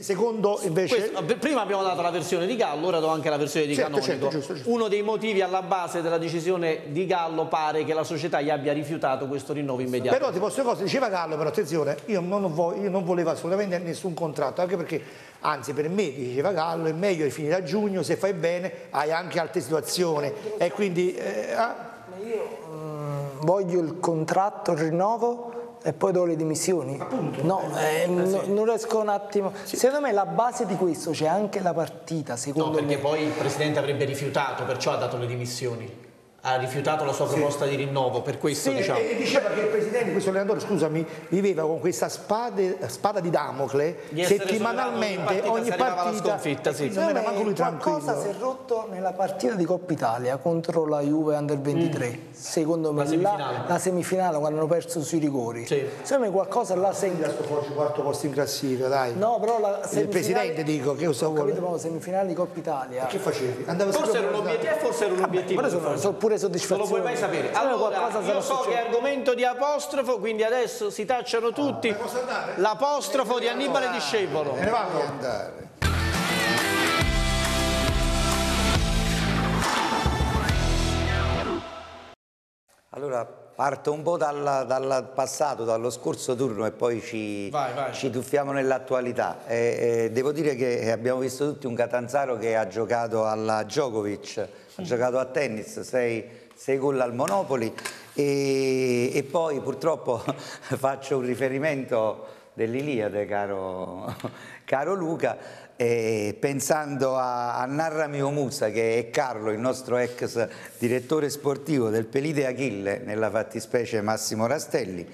Secondo invece... Questo, prima abbiamo dato la versione di Gallo, ora do anche la versione di certo, Canonico. Certo, giusto, giusto. Uno dei motivi alla base della decisione di Gallo pare che la società gli abbia rifiutato questo rinnovo immediato. Però ti posso dire cosa diceva Gallo, però attenzione, io non, vo io non volevo assolutamente nessun contratto, anche perché, anzi per me, diceva Gallo, è meglio finire a giugno, se fai bene hai anche altre situazioni e quindi... Eh, ah, io eh, voglio il contratto, il rinnovo e poi do le dimissioni. Appunto, no, eh, eh, no, sì. Non riesco un attimo. Sì. Secondo me la base di questo c'è anche la partita, secondo me. No, perché me. Poi il presidente avrebbe rifiutato, perciò ha dato le dimissioni. Ha rifiutato la sua proposta, sì, di rinnovo, per questo sì, diciamo. E diceva che il presidente, questo allenatore, scusami, viveva con questa spade, spada di Damocle di settimanalmente, soldano, ogni partita, ogni partita la sconfitta, sì. Non era manco lui tranquillo. Qualcosa si è rotto nella partita di Coppa Italia contro la Juve Under ventitré, mm. secondo me la semifinale. La, la semifinale quando hanno perso sui rigori. Sì. Secondo me qualcosa là si è quarto posto in classifica, dai. No, però la semifinale, il presidente dico che cosa vuole. La semifinale di Coppa Italia. E che facevi? Andavo forse era un obiettivo, forse era un obiettivo. Non lo puoi mai sapere. Allora, io so che è argomento di apostrofo, quindi adesso si tacciano tutti. L'apostrofo di Annibale Di Scevolo. Ne vanno a andare. Allora, parto un po' dal, dal passato, dallo scorso turno e poi ci, vai, vai. ci tuffiamo nell'attualità. Eh, eh, devo dire che abbiamo visto tutti un Catanzaro che ha giocato alla Djokovic. Ha giocato a tennis, sei gol al Monopoli e, e poi purtroppo faccio un riferimento dell'Iliade, caro, caro Luca, e pensando a, a Narramio Musa, che è Carlo, il nostro ex direttore sportivo del Pelide Achille, nella fattispecie Massimo Rastelli,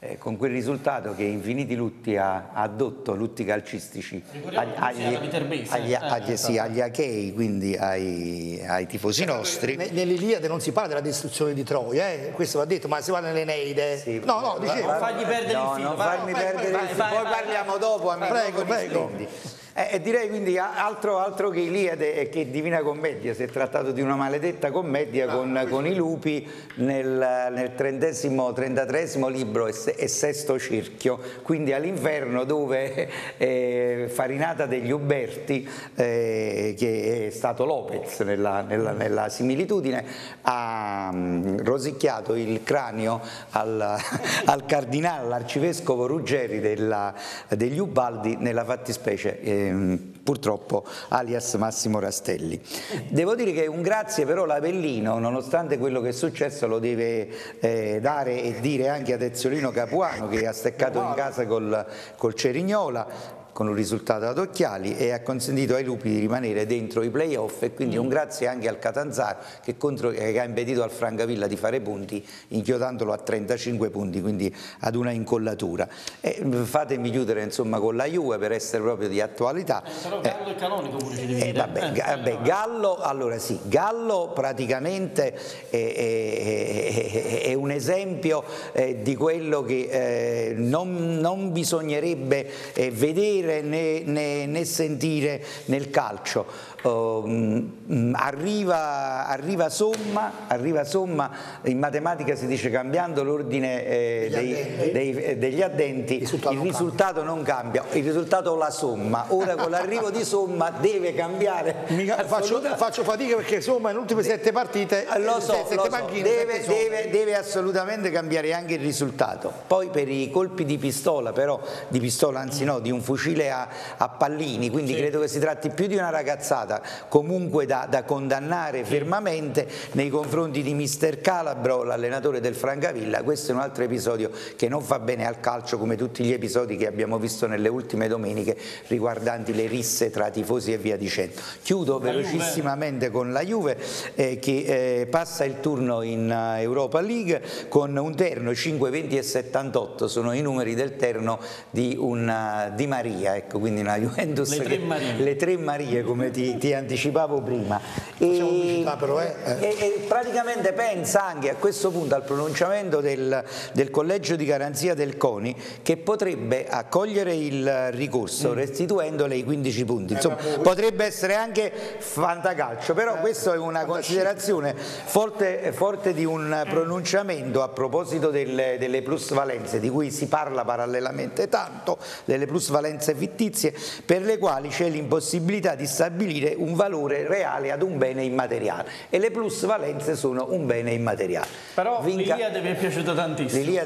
eh, con quel risultato che infiniti lutti ha addotto, lutti calcistici agli, agli, agli, agli, sì, agli achei, quindi ai, ai tifosi nostri. Nell'Iliade non si parla della distruzione di Troia, eh? Questo va detto, ma si parla nell'Eneide. Sì, no, no, dicevo. Non fargli perdere no, il filo. Non farmi vai, perdere vai, il filo. Poi vai, parliamo vai, dopo. Vai, prego, prego. Eh, direi quindi altro, altro che Iliade che Divina Commedia, si è trattato di una maledetta commedia ah, con, con i lupi nel, nel trentesimo, trentatreesimo libro e, se, e sesto cerchio, quindi all'inferno, dove eh, Farinata degli Uberti, eh, che è stato Lopez nella, nella, nella similitudine, ha mh, rosicchiato il cranio al, al cardinale, all'arcivescovo Ruggeri della, degli Ubaldi, nella fattispecie eh, purtroppo alias Massimo Rastelli. Devo dire che un grazie però l'Avellino, nonostante quello che è successo, lo deve eh, dare e dire anche ad Ezzolino Capuano, che ha steccato in casa col, col Cerignola con un risultato ad occhiali e ha consentito ai lupi di rimanere dentro i play-off, e quindi un grazie anche al Catanzaro che, contro, che ha impedito al Francavilla di fare punti, inchiodandolo a trentacinque punti, quindi ad una incollatura. E fatemi chiudere insomma con la Juve, per essere proprio di attualità. Però Gallo e Canonico pure ci divide. Eh, vabbè, vabbè, Gallo, allora sì, Gallo praticamente è, è, è un esempio eh, di quello che eh, non, non bisognerebbe eh, vedere né, né, né sentire nel calcio. Uh, arriva, arriva, somma, arriva somma, in matematica si dice cambiando l'ordine eh, dei, addenti. Dei, eh, degli addenti, il risultato, il non, risultato cambia. non cambia, il risultato la somma, ora con l'arrivo di somma deve cambiare. Mi, faccio, faccio fatica perché somma in ultime sette partite, lo so, sette, sette lo so. Deve, deve, deve assolutamente cambiare anche il risultato. Poi per i colpi di pistola, però di pistola anzi no, di un fucile a, a pallini, quindi sì. credo che si tratti più di una ragazzata comunque da, da condannare fermamente nei confronti di mister Calabro, l'allenatore del Francavilla. Questo è un altro episodio che non fa bene al calcio, come tutti gli episodi che abbiamo visto nelle ultime domeniche riguardanti le risse tra tifosi e via dicendo. Chiudo velocissimamente con la Juve eh, che eh, passa il turno in uh, Europa League con un terno cinque, venti e settantotto, sono i numeri del terno di, una, di Maria, ecco, quindi una Juventus, le tre, che, Marie. Le tre Marie, come ti, ti anticipavo prima, e, però, eh. e, e praticamente pensa anche a questo punto al pronunciamento del, del collegio di garanzia del CONI, che potrebbe accogliere il ricorso mm. restituendole i quindici punti, insomma eh, potrebbe essere anche fantacalcio, però eh, questa è una considerazione forte, forte di un pronunciamento a proposito delle, delle plusvalenze di cui si parla parallelamente tanto, delle plusvalenze fittizie per le quali c'è l'impossibilità di stabilire un valore reale ad un bene immateriale, e le plusvalenze sono un bene immateriale. Però Vinca... l'Iliade mi è piaciuto tantissimo.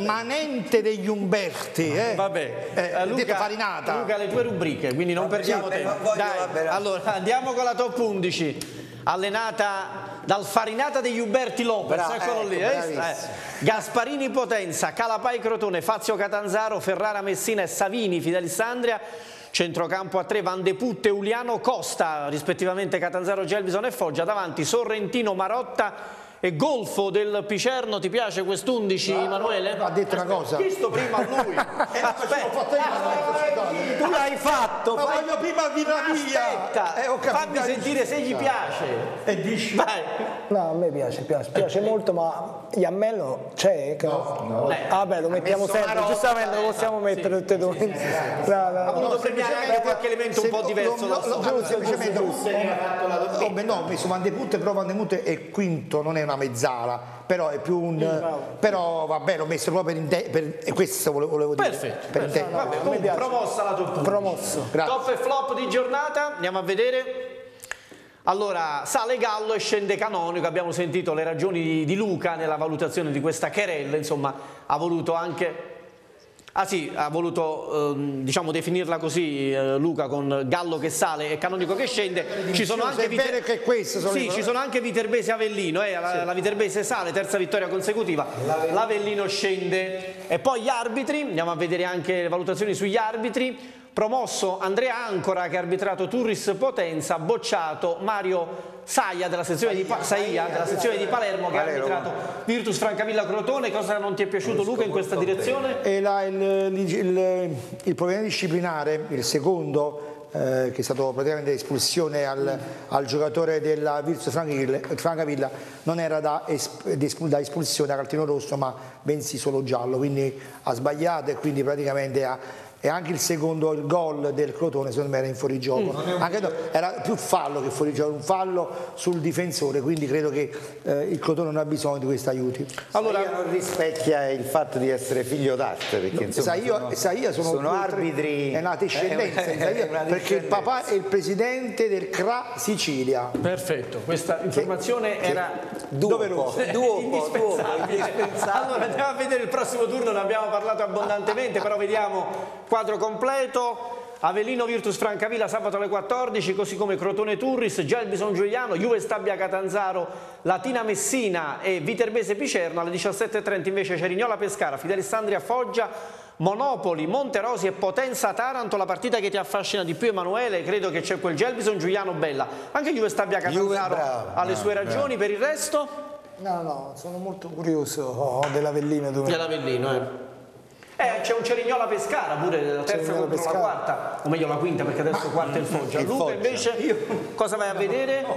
Manente degli Umberti, eh. Vabbè, eh, Luca, Luca, le tue rubriche, quindi non vabbè, perdiamo vabbè, tempo. Voglio, Dai, vabbè, allora andiamo con la top undici, allenata dal Farinata degli Uberti Lopez, Bra eccolo ecco, lì, eh? Eh. Gasparini Potenza, Calapai Crotone, Fazio Catanzaro, Ferrara Messina e Savini Fidelissandria. Centrocampo a tre, Van de Putte, Uliano, Costa, rispettivamente Catanzaro, Gelbison e Foggia. Davanti Sorrentino, Marotta e Golfo del Picerno. Ti piace quest'undici, no, Emanuele? Ha detto una cosa. Ho visto prima a lui. Aspetta, tu l'hai fatto. Ma voglio prima di Aspetta, eh, fammi sentire se gli piace. E dici. Vai. No, a me piace, piace, piace molto, ma Iammello c'è? No, no. Eh, vabbè, lo mettiamo sempre, roba, giustamente lo possiamo eh, mettere sì, tutte e due. Sì, sì, sì. No, no, ha voluto premiare anche qualche elemento un po' diverso. No, ho messo Van de Putte, però Van de Putte è quinto, non è una mezzala, però è più un bravo. Però vabbè, l'ho messo proprio per, per questo volevo dire. Perfetto, per perfetto. Vabbè, comunque, promossa la top. Promosso. Grazie. Top e flop di giornata, andiamo a vedere. Allora, sale Gallo e scende Canonico. Abbiamo sentito le ragioni di Luca nella valutazione di questa querella, insomma, ha voluto anche Ah sì, ha voluto ehm, diciamo definirla così eh, Luca, con Gallo che sale e Canonico che scende. Ci sono anche, Viter... che questo, sono sì, ci sono anche Viterbese e Avellino, eh, la, sì. la Viterbese sale, terza vittoria consecutiva, l'Avellino scende. E poi gli arbitri, andiamo a vedere anche le valutazioni sugli arbitri. Promosso Andrea Ancora, che ha arbitrato Turris Potenza, bocciato Mario Saia della sezione di, pa Saia, della sezione di Palermo, che ha arbitrato Virtus Francavilla Crotone. Cosa non ti è piaciuto, Luca, in questa direzione? E là il, il, il, il problema disciplinare, il secondo, Eh, che è stato praticamente l'espulsione al, mm. al giocatore della Virtus Francavilla, non era da, da espulsione a cartellino rosso, ma bensì solo giallo, quindi ha sbagliato e quindi praticamente ha, e anche il secondo, il gol del Crotone, secondo me era in fuorigioco, mm. anche, no, era più fallo che fuorigioco, un fallo sul difensore, quindi credo che eh, il Crotone non ha bisogno di questi aiuti. Allora, Saia non rispecchia il fatto di essere figlio d'arte, perché no, Saia sono, Saia sono, sono arbitri, è una discendenza, eh, Saia, è una discendenza. Che il papà è il presidente del C R A Sicilia. Perfetto, questa informazione che, era doverosa, allora andiamo a vedere il prossimo turno, ne abbiamo parlato abbondantemente, però vediamo quadro completo. Avellino Virtus Francavilla sabato alle quattordici, così come Crotone Turris, Gelbison Giugliano, Juve Stabia Catanzaro, Latina Messina e Viterbese Picerno. Alle diciassette e trenta invece Cerignola Pescara, Fidelissandria Foggia, Monopoli, Monterosi e Potenza Taranto. La partita che ti affascina di più, Emanuele, credo che c'è quel Gelbison Giugliano bella. Anche Juve Stabia Catanzaro ha le sue ragioni, bravo. Per il resto? No, no, sono molto curioso dell'Avellino. Dell'Avellino, eh. Eh, c'è un Cerignola Pescara pure, la terza contro Pescara. La quarta, o meglio la quinta, perché adesso ma, quarta è il Foggia. Il Luca Foggia. Invece io, cosa vai a vedere? No,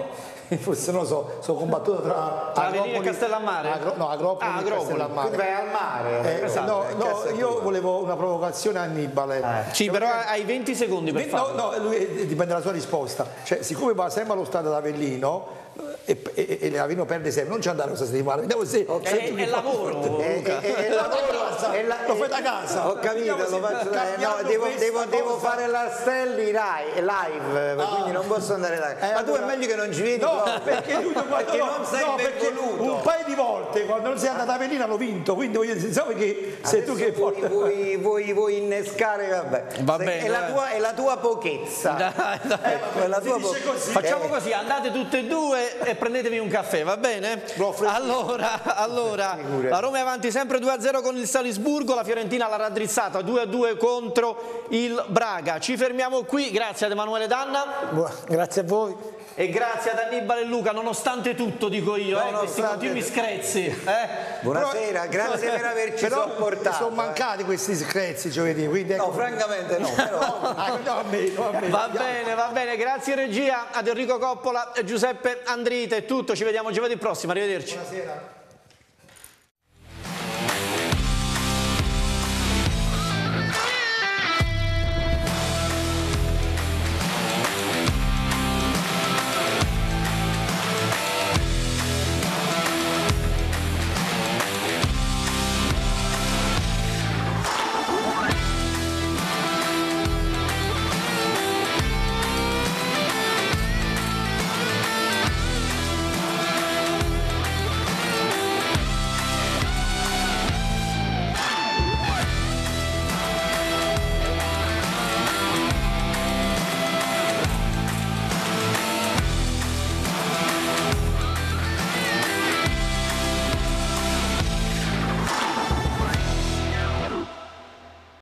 no. Forse non lo so, sono combattuto tra Avellino e Castellammare. Agro, no, Agropoli ah, e Castellammare. Tu vai al mare. Eh, esatto, no, no, io volevo una provocazione a Annibale. Eh. Sì, cioè, però perché... hai venti secondi per farlo. No, no, lui, dipende dalla sua risposta. Cioè, siccome va sempre allo stadio ad Avellino, e, e, e l'Avellino perde sempre, non ci andare questa settimana, vediamo se okay. è, è lavoro è, è, è, è lavoro è la, lo fai da casa, ho capito, lo faccio da, no, devo, devo, devo fare l'Rastelli live, ah. quindi non posso andare da casa, eh, ma tu allora... è meglio che non ci vedi, no, perché, lui, perché no, non sei no, perché un paio di volte quando non sei andato a Avellino l'ho vinto, quindi voglio dire, so che sei adesso tu che vuoi, vuoi, vuoi, vuoi innescare, vabbè, va bene, è, la tua, è la tua pochezza, dai, dai. Eh, è la tua po così. Facciamo eh. così, andate tutte e due e prendetevi un caffè, va bene? Allora, allora la Roma è avanti sempre due a zero con il Salisburgo, la Fiorentina l'ha raddrizzata due a due contro il Braga. Ci fermiamo qui, grazie ad Emanuele Danna. Buah, grazie a voi. E grazie ad Annibale e Luca, nonostante tutto dico io, no, eh, questi continui screzzi. Eh? Buonasera, però, grazie per averci però sopportato. Sono mancati questi screzzi giovedì. Quindi ecco. No, francamente no. Però... ah, no, a me, no, a me, va bene, va bene, grazie regia ad Enrico Coppola e Giuseppe Andrite. È tutto, ci vediamo giovedì prossimo, arrivederci. Buonasera.